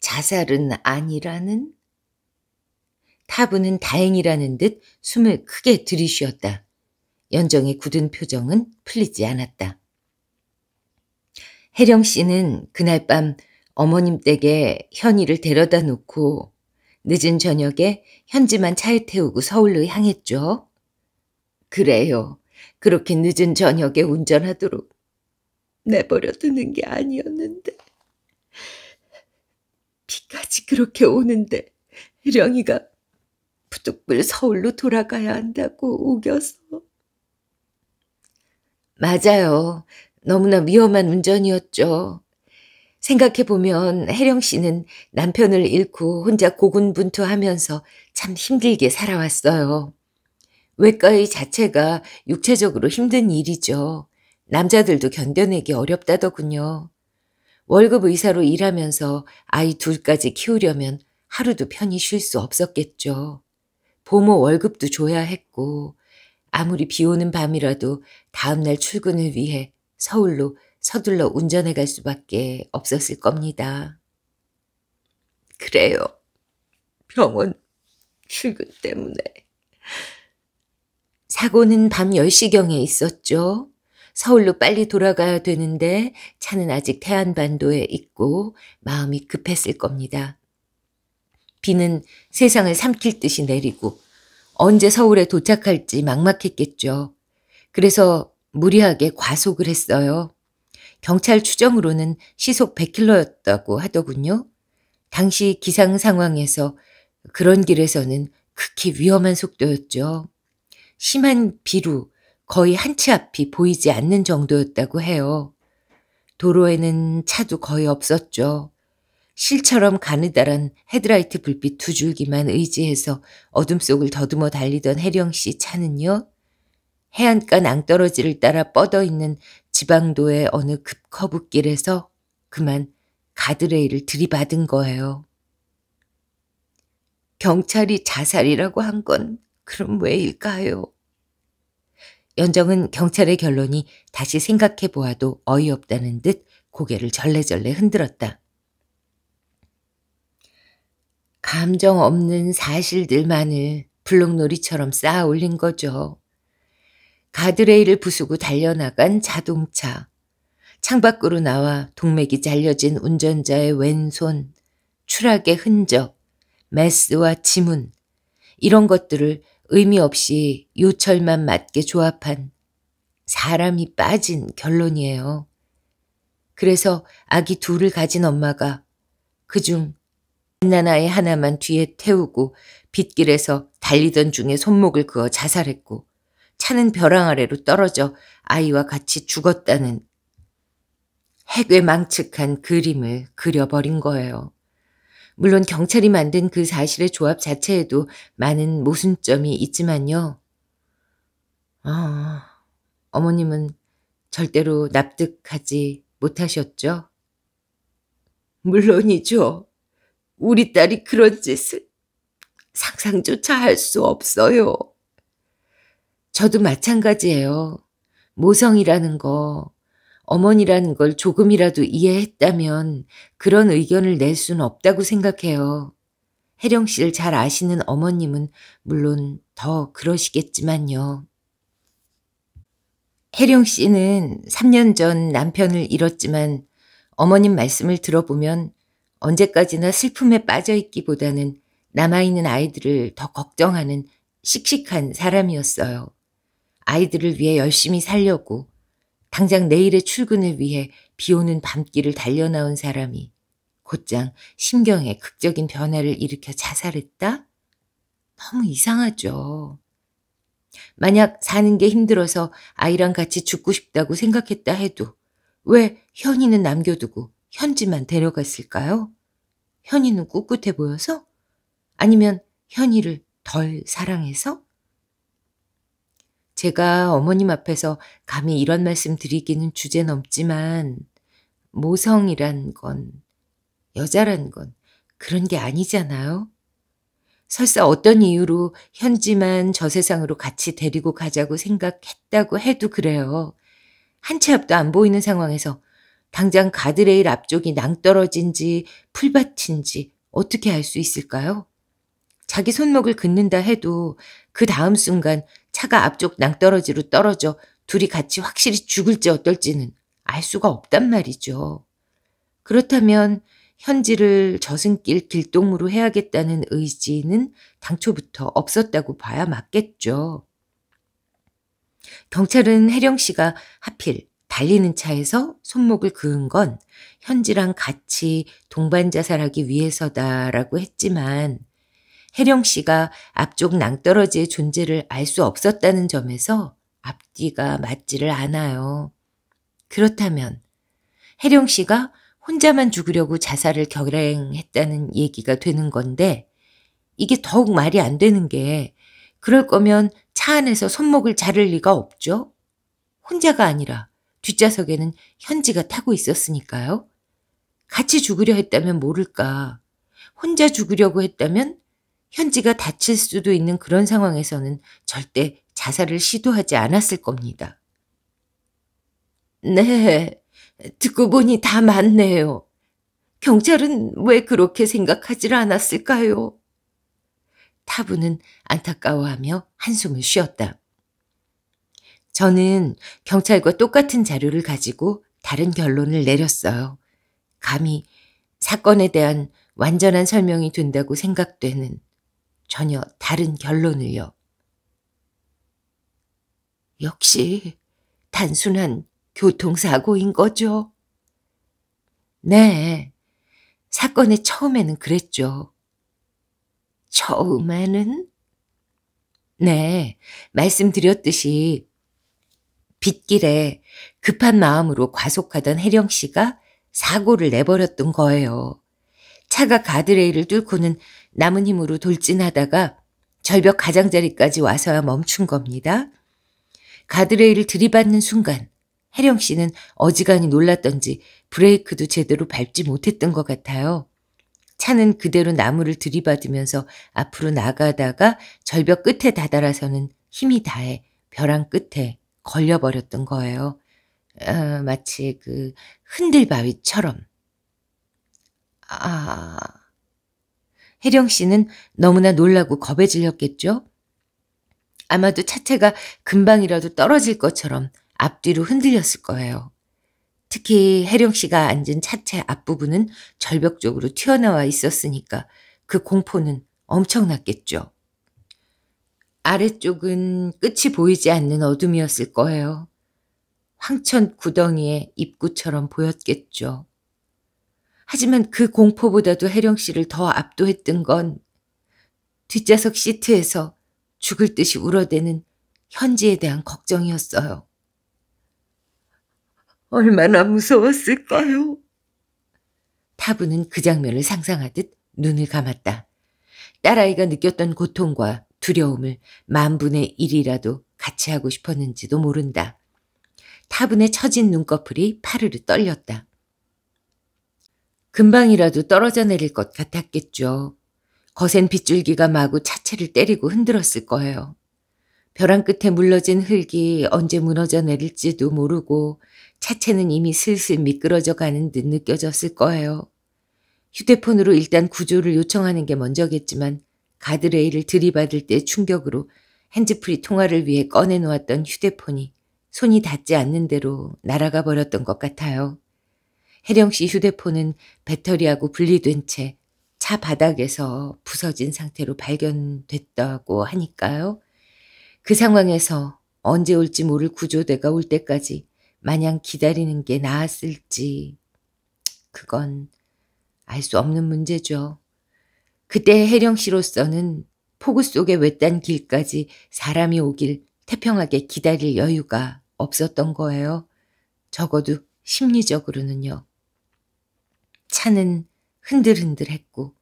자살은 아니라는? 타분은 다행이라는 듯 숨을 크게 들이쉬었다. 연정의 굳은 표정은 풀리지 않았다. 혜령 씨는 그날 밤 어머님 댁에 현이를 데려다 놓고 늦은 저녁에 현지만 차에 태우고 서울로 향했죠. 그래요. 그렇게 늦은 저녁에 운전하도록 내버려 두는 게 아니었는데. 비까지 그렇게 오는데 혜령이가 부득불 서울로 돌아가야 한다고 우겨서. 맞아요. 너무나 위험한 운전이었죠. 생각해보면 혜령 씨는 남편을 잃고 혼자 고군분투하면서 참 힘들게 살아왔어요. 외과의 자체가 육체적으로 힘든 일이죠. 남자들도 견뎌내기 어렵다더군요. 월급 의사로 일하면서 아이 둘까지 키우려면 하루도 편히 쉴 수 없었겠죠. 보모 월급도 줘야 했고 아무리 비 오는 밤이라도 다음날 출근을 위해 서울로 서둘러 운전해 갈 수밖에 없었을 겁니다. 그래요. 병원 출근 때문에. 사고는 밤 10시경에 있었죠. 서울로 빨리 돌아가야 되는데 차는 아직 태안반도에 있고 마음이 급했을 겁니다. 비는 세상을 삼킬 듯이 내리고 언제 서울에 도착할지 막막했겠죠. 그래서 무리하게 과속을 했어요. 경찰 추정으로는 시속 100km였다고 하더군요. 당시 기상 상황에서 그런 길에서는 극히 위험한 속도였죠. 심한 비로 거의 한치 앞이 보이지 않는 정도였다고 해요. 도로에는 차도 거의 없었죠. 실처럼 가느다란 헤드라이트 불빛 두 줄기만 의지해서 어둠 속을 더듬어 달리던 혜령 씨 차는요. 해안가 낭떠러지를 따라 뻗어있는 지방도의 어느 급커브길에서 그만 가드레일을 들이받은 거예요. 경찰이 자살이라고 한 건 그럼 왜일까요? 연정은 경찰의 결론이 다시 생각해보아도 어이없다는 듯 고개를 절레절레 흔들었다. 감정 없는 사실들만을 블록놀이처럼 쌓아 올린 거죠. 가드레일을 부수고 달려나간 자동차, 창밖으로 나와 동맥이 잘려진 운전자의 왼손, 추락의 흔적, 메스와 지문, 이런 것들을 의미 없이 요철만 맞게 조합한 사람이 빠진 결론이에요. 그래서 아기 둘을 가진 엄마가 그중 갓난아이 하나만 뒤에 태우고 빗길에서 달리던 중에 손목을 그어 자살했고 차는 벼랑 아래로 떨어져 아이와 같이 죽었다는 해괴망측한 그림을 그려버린 거예요. 물론 경찰이 만든 그 사실의 조합 자체에도 많은 모순점이 있지만요. 어머님은 절대로 납득하지 못하셨죠? 물론이죠. 우리 딸이 그런 짓을 상상조차 할 수 없어요. 저도 마찬가지예요. 모성이라는 거, 어머니라는 걸 조금이라도 이해했다면 그런 의견을 낼 수는 없다고 생각해요. 혜령 씨를 잘 아시는 어머님은 물론 더 그러시겠지만요. 혜령 씨는 3년 전 남편을 잃었지만 어머님 말씀을 들어보면 언제까지나 슬픔에 빠져있기보다는 남아있는 아이들을 더 걱정하는 씩씩한 사람이었어요. 아이들을 위해 열심히 살려고 당장 내일의 출근을 위해 비오는 밤길을 달려나온 사람이 곧장 심경에 극적인 변화를 일으켜 자살했다? 너무 이상하죠. 만약 사는 게 힘들어서 아이랑 같이 죽고 싶다고 생각했다 해도 왜 현이는 남겨두고 현지만 데려갔을까요? 현이는 꿋꿋해 보여서? 아니면 현이를 덜 사랑해서? 제가 어머님 앞에서 감히 이런 말씀 드리기는 주제넘지만 모성이란 건, 여자란 건 그런 게 아니잖아요. 설사 어떤 이유로 현지만 저 세상으로 같이 데리고 가자고 생각했다고 해도 그래요. 한 치 앞도 안 보이는 상황에서 당장 가드레일 앞쪽이 낭떨어진지 풀밭인지 어떻게 알 수 있을까요? 자기 손목을 긋는다 해도 그 다음 순간 차가 앞쪽 낭떠러지로 떨어져 둘이 같이 확실히 죽을지 어떨지는 알 수가 없단 말이죠. 그렇다면 현지를 저승길 길동무로 해야겠다는 의지는 당초부터 없었다고 봐야 맞겠죠. 경찰은 혜령 씨가 하필 달리는 차에서 손목을 그은 건 현지랑 같이 동반 자살하기 위해서다라고 했지만 혜령 씨가 앞쪽 낭떠러지의 존재를 알 수 없었다는 점에서 앞뒤가 맞지를 않아요. 그렇다면 혜령 씨가 혼자만 죽으려고 자살을 결행했다는 얘기가 되는 건데 이게 더욱 말이 안 되는 게 그럴 거면 차 안에서 손목을 자를 리가 없죠. 혼자가 아니라 뒷좌석에는 현지가 타고 있었으니까요. 같이 죽으려 했다면 모를까. 혼자 죽으려고 했다면 현지가 다칠 수도 있는 그런 상황에서는 절대 자살을 시도하지 않았을 겁니다. 네, 듣고 보니 다 맞네요. 경찰은 왜 그렇게 생각하질 않았을까요? 타부는 안타까워하며 한숨을 쉬었다. 저는 경찰과 똑같은 자료를 가지고 다른 결론을 내렸어요. 감히 사건에 대한 완전한 설명이 된다고 생각되는 전혀 다른 결론을요. 역시 단순한 교통사고인 거죠? 네. 사건의 처음에는 그랬죠. 처음에는? 네. 말씀드렸듯이 빗길에 급한 마음으로 과속하던 혜령 씨가 사고를 내버렸던 거예요. 차가 가드레일을 뚫고는 남은 힘으로 돌진하다가 절벽 가장자리까지 와서야 멈춘 겁니다. 가드레일을 들이받는 순간 혜령 씨는 어지간히 놀랐던지 브레이크도 제대로 밟지 못했던 것 같아요. 차는 그대로 나무를 들이받으면서 앞으로 나가다가 절벽 끝에 다다라서는 힘이 다해 벼랑 끝에 걸려버렸던 거예요. 마치 그 흔들바위처럼. 혜령 씨는 너무나 놀라고 겁에 질렸겠죠? 아마도 차체가 금방이라도 떨어질 것처럼 앞뒤로 흔들렸을 거예요. 특히 혜령 씨가 앉은 차체 앞부분은 절벽 쪽으로 튀어나와 있었으니까 그 공포는 엄청났겠죠. 아래쪽은 끝이 보이지 않는 어둠이었을 거예요. 황천 구덩이의 입구처럼 보였겠죠. 하지만 그 공포보다도 혜령 씨를 더 압도했던 건 뒷좌석 시트에서 죽을 듯이 울어대는 현지에 대한 걱정이었어요. 얼마나 무서웠을까요? 타부는 그 장면을 상상하듯 눈을 감았다. 딸아이가 느꼈던 고통과 두려움을 만분의 일이라도 같이 하고 싶었는지도 모른다. 타분의 처진 눈꺼풀이 파르르 떨렸다. 금방이라도 떨어져 내릴 것 같았겠죠. 거센 빗줄기가 마구 차체를 때리고 흔들었을 거예요. 벼랑 끝에 물러진 흙이 언제 무너져 내릴지도 모르고 차체는 이미 슬슬 미끄러져 가는 듯 느껴졌을 거예요. 휴대폰으로 일단 구조를 요청하는 게 먼저겠지만 가드레일을 들이받을 때 충격으로 핸즈프리 통화를 위해 꺼내놓았던 휴대폰이 손이 닿지 않는 대로 날아가 버렸던 것 같아요. 혜령 씨 휴대폰은 배터리하고 분리된 채 차 바닥에서 부서진 상태로 발견됐다고 하니까요. 그 상황에서 언제 올지 모를 구조대가 올 때까지 마냥 기다리는 게 나았을지 그건 알 수 없는 문제죠. 그때 혜령 씨로서는 폭우 속의 외딴 길까지 사람이 오길 태평하게 기다릴 여유가 없었던 거예요. 적어도 심리적으로는요. 차는 흔들흔들했고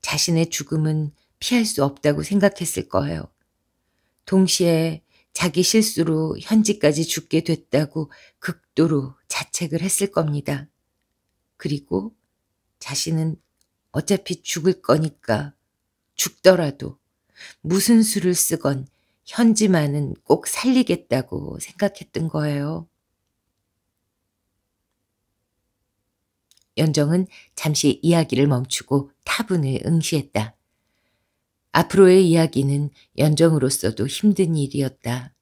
자신의 죽음은 피할 수 없다고 생각했을 거예요. 동시에 자기 실수로 현지까지 죽게 됐다고 극도로 자책을 했을 겁니다. 그리고 자신은 어차피 죽을 거니까 죽더라도 무슨 수를 쓰건 현지만은 꼭 살리겠다고 생각했던 거예요. 연정은 잠시 이야기를 멈추고 타분을 응시했다. 앞으로의 이야기는 연정으로서도 힘든 일이었다.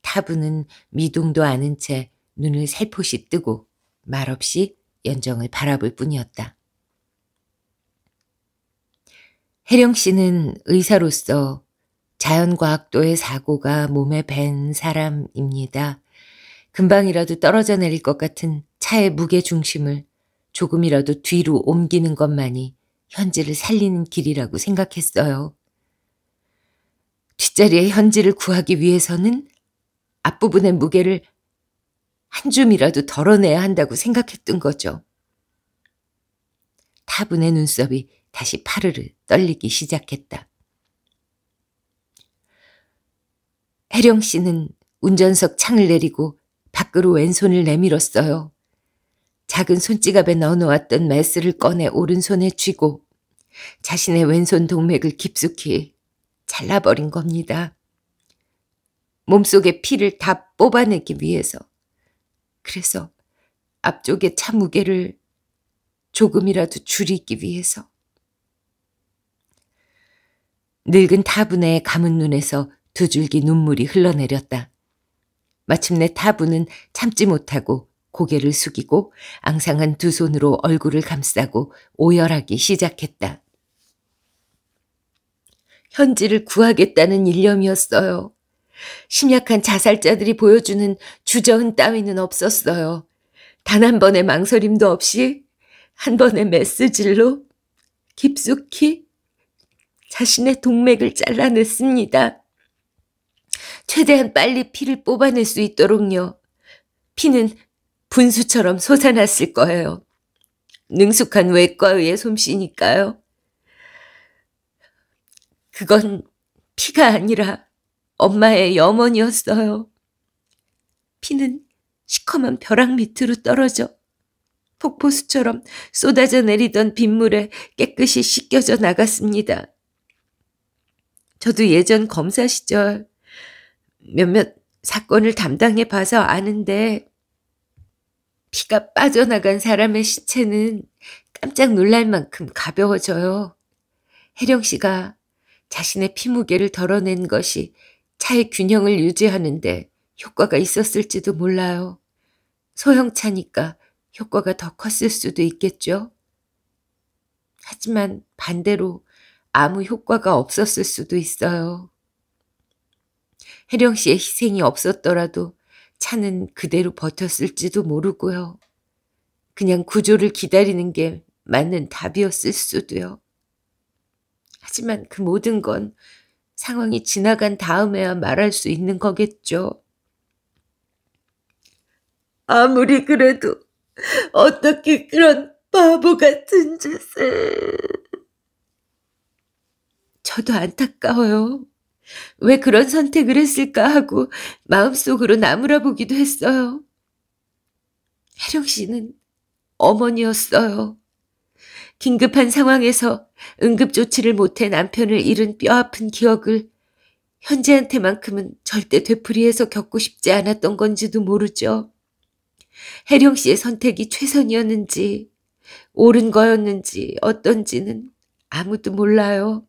타분은 미동도 않은 채 눈을 살포시 뜨고 말없이 연정을 바라볼 뿐이었다. 혜령 씨는 의사로서 자연과학도의 사고가 몸에 밴 사람입니다. 금방이라도 떨어져 내릴 것 같은 차의 무게중심을 조금이라도 뒤로 옮기는 것만이 현지를 살리는 길이라고 생각했어요. 뒷자리의 현지를 구하기 위해서는 앞부분의 무게를 한 줌이라도 덜어내야 한다고 생각했던 거죠. 타분의 눈썹이 다시 파르르 떨리기 시작했다. 혜령 씨는 운전석 창을 내리고 밖으로 왼손을 내밀었어요. 작은 손지갑에 넣어놓았던 메스를 꺼내 오른손에 쥐고 자신의 왼손 동맥을 깊숙이 잘라버린 겁니다. 몸속의 피를 다 뽑아내기 위해서. 그래서 앞쪽의 차 무게를 조금이라도 줄이기 위해서. 늙은 타분의 감은 눈에서 두 줄기 눈물이 흘러내렸다. 마침내 타분은 참지 못하고 고개를 숙이고 앙상한 두 손으로 얼굴을 감싸고 오열하기 시작했다. 현지를 구하겠다는 일념이었어요. 심약한 자살자들이 보여주는 주저흔 따위는 없었어요. 단 한 번의 망설임도 없이 한 번의 메스질로 깊숙이 자신의 동맥을 잘라냈습니다. 최대한 빨리 피를 뽑아낼 수 있도록요. 피는 분수처럼 솟아났을 거예요. 능숙한 외과의의 솜씨니까요. 그건 피가 아니라 엄마의 염원이었어요. 피는 시커먼 벼락 밑으로 떨어져 폭포수처럼 쏟아져 내리던 빗물에 깨끗이 씻겨져 나갔습니다. 저도 예전 검사 시절 몇몇 사건을 담당해 봐서 아는데 피가 빠져나간 사람의 시체는 깜짝 놀랄 만큼 가벼워져요. 혜령 씨가 자신의 피 무게를 덜어낸 것이 차의 균형을 유지하는 데 효과가 있었을지도 몰라요. 소형차니까 효과가 더 컸을 수도 있겠죠. 하지만 반대로 아무 효과가 없었을 수도 있어요. 혜령 씨의 희생이 없었더라도 차는 그대로 버텼을지도 모르고요. 그냥 구조를 기다리는 게 맞는 답이었을 수도요. 하지만 그 모든 건 상황이 지나간 다음에야 말할 수 있는 거겠죠. 아무리 그래도 어떻게 그런 바보 같은 짓을... 저도 안타까워요. 왜 그런 선택을 했을까 하고 마음속으로 나무라보기도 했어요. 혜령 씨는 어머니였어요. 긴급한 상황에서 응급조치를 못해 남편을 잃은 뼈아픈 기억을 현재한테만큼은 절대 되풀이해서 겪고 싶지 않았던 건지도 모르죠. 혜령 씨의 선택이 최선이었는지 옳은 거였는지 어떤지는 아무도 몰라요.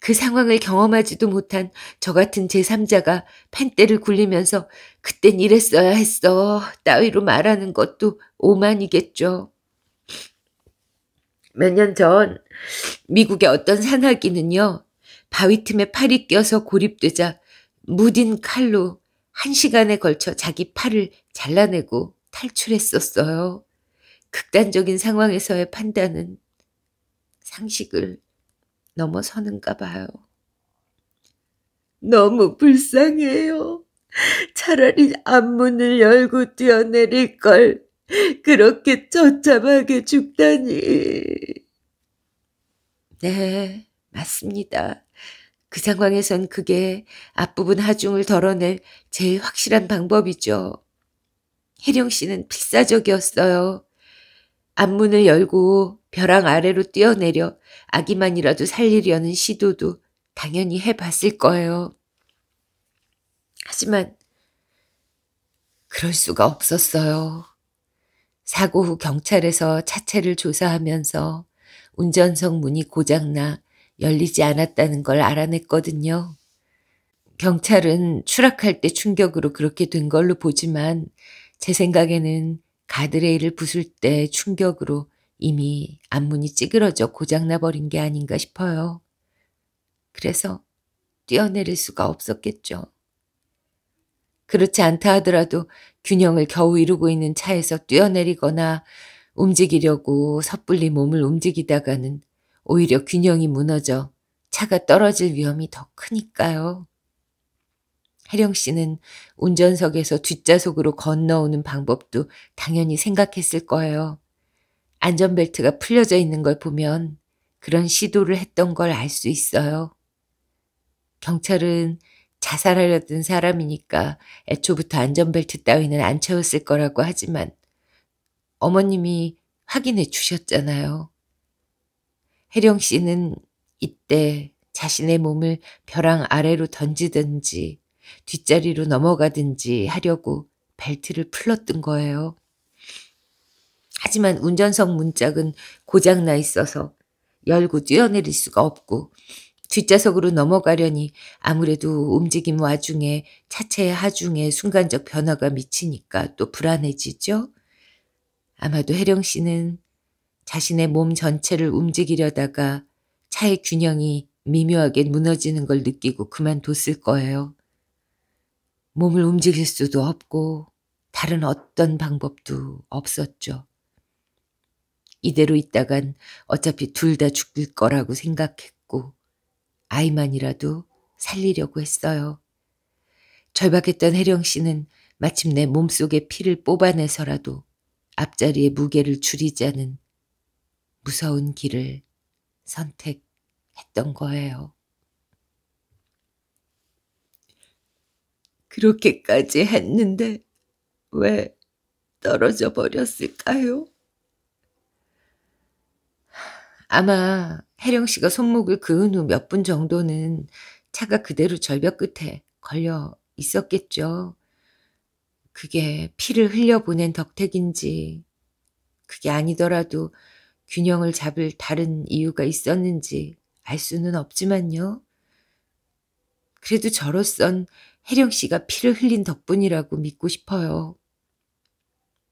그 상황을 경험하지도 못한 저 같은 제3자가 펜대를 굴리면서 그땐 이랬어야 했어 따위로 말하는 것도 오만이겠죠. 몇 년 전 미국의 어떤 산악인은요. 바위 틈에 팔이 껴서 고립되자 무딘 칼로 1시간에 걸쳐 자기 팔을 잘라내고 탈출했었어요. 극단적인 상황에서의 판단은 상식을 넘어서는가 봐요. 너무 불쌍해요. 차라리 앞문을 열고 뛰어내릴 걸 그렇게 처참하게 죽다니. 네, 맞습니다. 그 상황에선 그게 앞부분 하중을 덜어낼 제일 확실한 방법이죠. 혜령 씨는 필사적이었어요. 앞문을 열고 벼랑 아래로 뛰어내려 아기만이라도 살리려는 시도도 당연히 해봤을 거예요. 하지만 그럴 수가 없었어요. 사고 후 경찰에서 차체를 조사하면서 운전석 문이 고장나 열리지 않았다는 걸 알아냈거든요. 경찰은 추락할 때 충격으로 그렇게 된 걸로 보지만 제 생각에는 가드레일을 부술 때 충격으로 이미 앞문이 찌그러져 고장나버린 게 아닌가 싶어요. 그래서 뛰어내릴 수가 없었겠죠. 그렇지 않다 하더라도 균형을 겨우 이루고 있는 차에서 뛰어내리거나 움직이려고 섣불리 몸을 움직이다가는 오히려 균형이 무너져 차가 떨어질 위험이 더 크니까요. 혜령 씨는 운전석에서 뒷좌석으로 건너오는 방법도 당연히 생각했을 거예요. 안전벨트가 풀려져 있는 걸 보면 그런 시도를 했던 걸 알 수 있어요. 경찰은 자살하려던 사람이니까 애초부터 안전벨트 따위는 안 채웠을 거라고 하지만 어머님이 확인해 주셨잖아요. 혜령 씨는 이때 자신의 몸을 벼랑 아래로 던지든지 뒷자리로 넘어가든지 하려고 벨트를 풀었던 거예요. 하지만 운전석 문짝은 고장나 있어서 열고 뛰어내릴 수가 없고 뒷좌석으로 넘어가려니 아무래도 움직임 와중에 차체의 하중에 순간적 변화가 미치니까 또 불안해지죠. 아마도 혜령 씨는 자신의 몸 전체를 움직이려다가 차의 균형이 미묘하게 무너지는 걸 느끼고 그만뒀을 거예요. 몸을 움직일 수도 없고 다른 어떤 방법도 없었죠. 이대로 있다간 어차피 둘 다 죽을 거라고 생각했고 아이만이라도 살리려고 했어요. 절박했던 혜령 씨는 마침내 몸속의 피를 뽑아내서라도 앞자리의 무게를 줄이자는 무서운 길을 선택했던 거예요. 그렇게까지 했는데 왜 떨어져 버렸을까요? 아마 혜령 씨가 손목을 그은 후 몇 분 정도는 차가 그대로 절벽 끝에 걸려 있었겠죠. 그게 피를 흘려보낸 덕택인지 그게 아니더라도 균형을 잡을 다른 이유가 있었는지 알 수는 없지만요. 그래도 저로선 혜령 씨가 피를 흘린 덕분이라고 믿고 싶어요.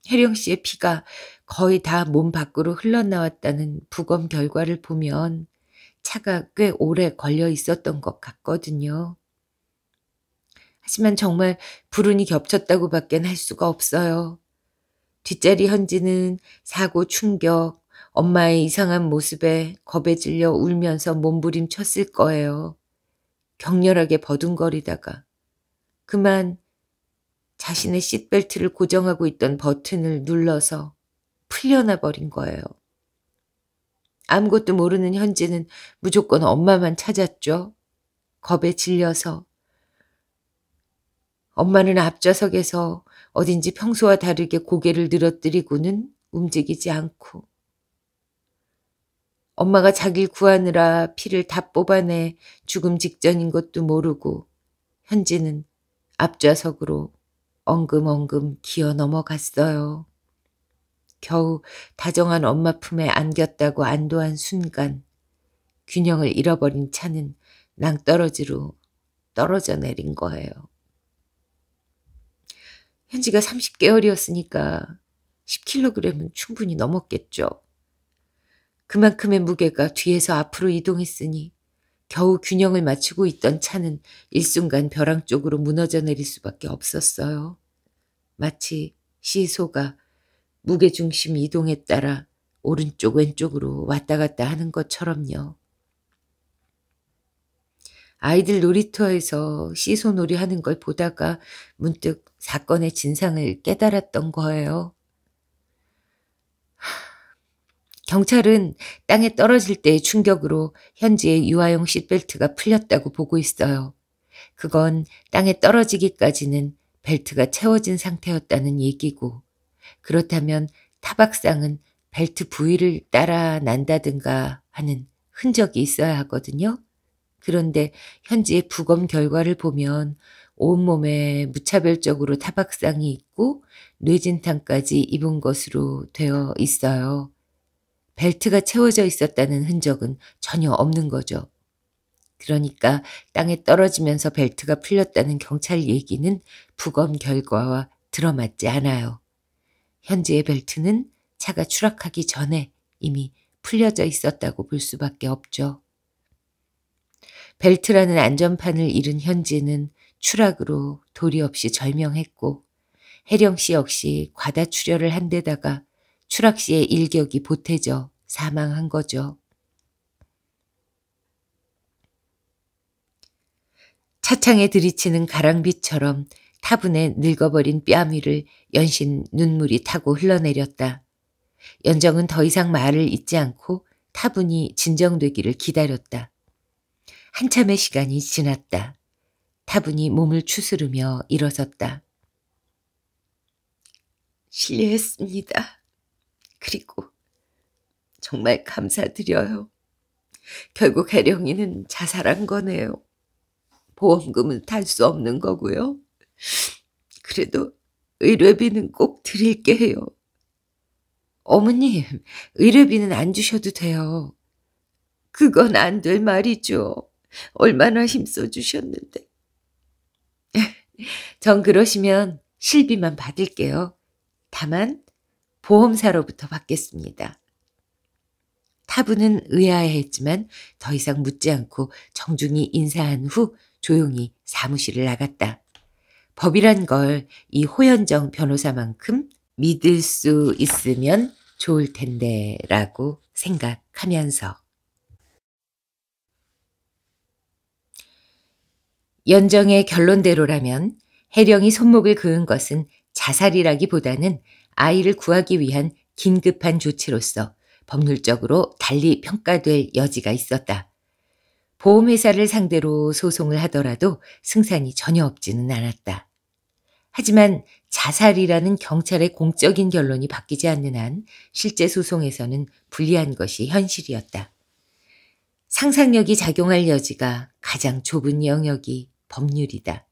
혜령 씨의 피가 거의 다 몸 밖으로 흘러나왔다는 부검 결과를 보면 차가 꽤 오래 걸려 있었던 것 같거든요. 하지만 정말 불운이 겹쳤다고밖엔 할 수가 없어요. 뒷자리 현지는 사고 충격, 엄마의 이상한 모습에 겁에 질려 울면서 몸부림쳤을 거예요. 격렬하게 버둥거리다가 그만 자신의 시트벨트를 고정하고 있던 버튼을 눌러서 풀려나 버린 거예요. 아무것도 모르는 현지는 무조건 엄마만 찾았죠. 겁에 질려서. 엄마는 앞좌석에서 어딘지 평소와 다르게 고개를 늘어뜨리고는 움직이지 않고. 엄마가 자기를 구하느라 피를 다 뽑아내 죽음 직전인 것도 모르고 현지는 앞좌석으로 엉금엉금 기어 넘어갔어요. 겨우 다정한 엄마 품에 안겼다고 안도한 순간 균형을 잃어버린 차는 낭떠러지로 떨어져 내린 거예요. 현지가 30개월이었으니까 10kg은 충분히 넘었겠죠. 그만큼의 무게가 뒤에서 앞으로 이동했으니 겨우 균형을 맞추고 있던 차는 일순간 벼랑 쪽으로 무너져 내릴 수밖에 없었어요. 마치 시소가 무게중심 이동에 따라 오른쪽 왼쪽으로 왔다 갔다 하는 것처럼요. 아이들 놀이터에서 시소놀이 하는 걸 보다가 문득 사건의 진상을 깨달았던 거예요. 경찰은 땅에 떨어질 때의 충격으로 현지의 유아용 시트벨트가 풀렸다고 보고 있어요. 그건 땅에 떨어지기까지는 벨트가 채워진 상태였다는 얘기고, 그렇다면 타박상은 벨트 부위를 따라 난다든가 하는 흔적이 있어야 하거든요. 그런데 현지의 부검 결과를 보면 온몸에 무차별적으로 타박상이 있고 뇌진탕까지 입은 것으로 되어 있어요. 벨트가 채워져 있었다는 흔적은 전혀 없는 거죠. 그러니까 땅에 떨어지면서 벨트가 풀렸다는 경찰 얘기는 부검 결과와 들어맞지 않아요. 현지의 벨트는 차가 추락하기 전에 이미 풀려져 있었다고 볼 수밖에 없죠. 벨트라는 안전판을 잃은 현지는 추락으로 도리 없이 절명했고, 혜령 씨 역시 과다출혈을 한 데다가 추락 시에 일격이 보태져 사망한 거죠. 차창에 들이치는 가랑비처럼 타분에 늙어버린 뺨위를 연신 눈물이 타고 흘러내렸다. 연정은 더 이상 말을 잇지 않고 타분이 진정되기를 기다렸다. 한참의 시간이 지났다. 타분이 몸을 추스르며 일어섰다. 실례했습니다. 그리고 정말 감사드려요. 결국 혜령이는 자살한 거네요. 보험금은 탈 수 없는 거고요. 그래도 의료비는 꼭 드릴게요. 어머님, 의료비는 안 주셔도 돼요. 그건 안 될 말이죠. 얼마나 힘써주셨는데. 전 그러시면 실비만 받을게요. 다만 보험사로부터 받겠습니다. 타부는 의아해했지만 더 이상 묻지 않고 정중히 인사한 후 조용히 사무실을 나갔다. 법이란 걸 이 호연정 변호사만큼 믿을 수 있으면 좋을 텐데 라고 생각하면서. 연정의 결론대로라면 혜령이 손목을 그은 것은 자살이라기보다는 아이를 구하기 위한 긴급한 조치로서 법률적으로 달리 평가될 여지가 있었다. 보험회사를 상대로 소송을 하더라도 승산이 전혀 없지는 않았다. 하지만 자살이라는 경찰의 공적인 결론이 바뀌지 않는 한 실제 소송에서는 불리한 것이 현실이었다. 상상력이 작용할 여지가 가장 좁은 영역이 법률이다.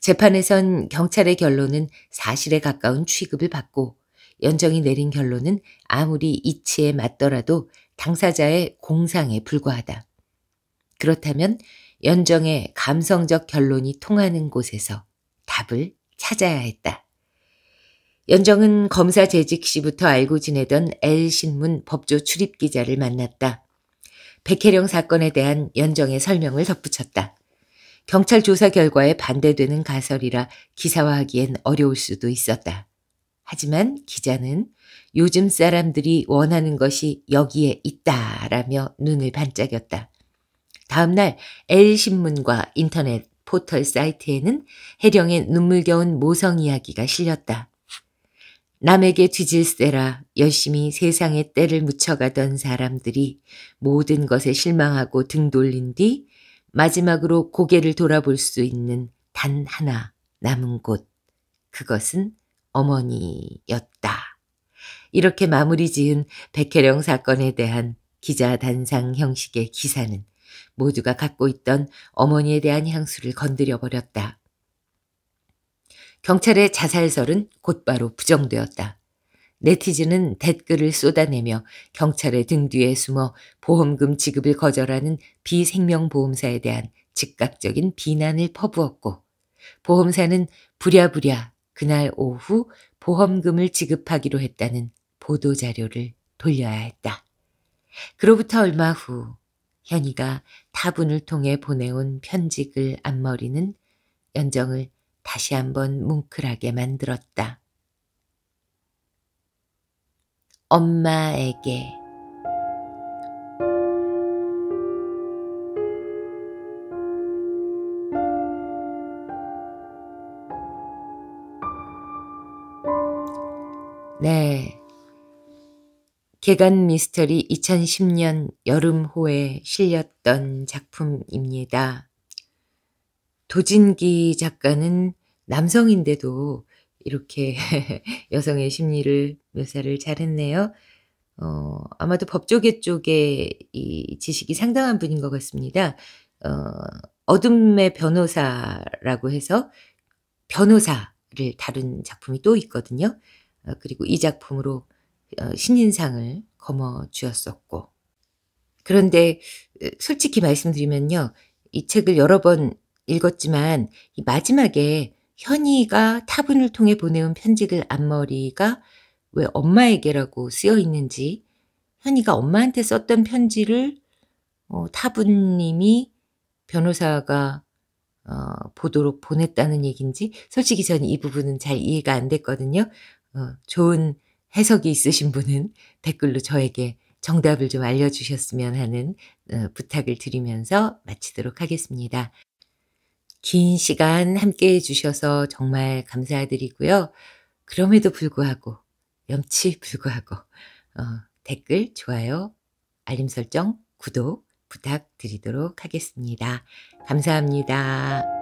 재판에선 경찰의 결론은 사실에 가까운 취급을 받고, 연정이 내린 결론은 아무리 이치에 맞더라도 당사자의 공상에 불과하다. 그렇다면 연정의 감성적 결론이 통하는 곳에서 답을 찾아야 했다. 연정은 검사 재직 시부터 알고 지내던 L 신문 법조 출입 기자를 만났다. 백혜령 사건에 대한 연정의 설명을 덧붙였다. 경찰 조사 결과에 반대되는 가설이라 기사화하기엔 어려울 수도 있었다. 하지만 기자는 요즘 사람들이 원하는 것이 여기에 있다라며 눈을 반짝였다. 다음날 L 신문과 인터넷 포털 사이트에는 혜령의 눈물겨운 모성 이야기가 실렸다. 남에게 뒤질세라 열심히 세상의 때를 묻혀가던 사람들이 모든 것에 실망하고 등 돌린 뒤 마지막으로 고개를 돌아볼 수 있는 단 하나 남은 곳, 그것은 어머니였다. 이렇게 마무리 지은 백혜령 사건에 대한 기자 단상 형식의 기사는 모두가 갖고 있던 어머니에 대한 향수를 건드려버렸다. 경찰의 자살설은 곧바로 부정되었다. 네티즌은 댓글을 쏟아내며 경찰의 등 뒤에 숨어 보험금 지급을 거절하는 비생명보험사에 대한 즉각적인 비난을 퍼부었고, 보험사는 부랴부랴 그날 오후 보험금을 지급하기로 했다는 보도자료를 돌려야 했다. 그로부터 얼마 후 현이가 타분을 통해 보내온 편지글 앞머리는 연정을 다시 한번 뭉클하게 만들었다. 엄마에게. 네, 개간 미스터리 2010년 여름호에 실렸던 작품입니다. 도진기 작가는 남성인데도 이렇게 여성의 심리를 묘사를 잘했네요. 아마도 법조계 쪽에 이 지식이 상당한 분인 것 같습니다. 어둠의 변호사라고 해서 변호사를 다룬 작품이 또 있거든요. 그리고 이 작품으로 신인상을 거머쥐었었고, 그런데 솔직히 말씀드리면요, 이 책을 여러 번 읽었지만 이 마지막에 현이가 타분을 통해 보내온 편지글 앞머리가 왜 엄마에게라고 쓰여 있는지, 현이가 엄마한테 썼던 편지를 타분님이 변호사가 보도록 보냈다는 얘기인지, 솔직히 저는 이 부분은 잘 이해가 안 됐거든요. 좋은 해석이 있으신 분은 댓글로 저에게 정답을 좀 알려주셨으면 하는 부탁을 드리면서 마치도록 하겠습니다. 긴 시간 함께해 주셔서 정말 감사드리고요. 그럼에도 불구하고, 염치 불구하고 댓글, 좋아요, 알림 설정, 구독 부탁드리도록 하겠습니다. 감사합니다.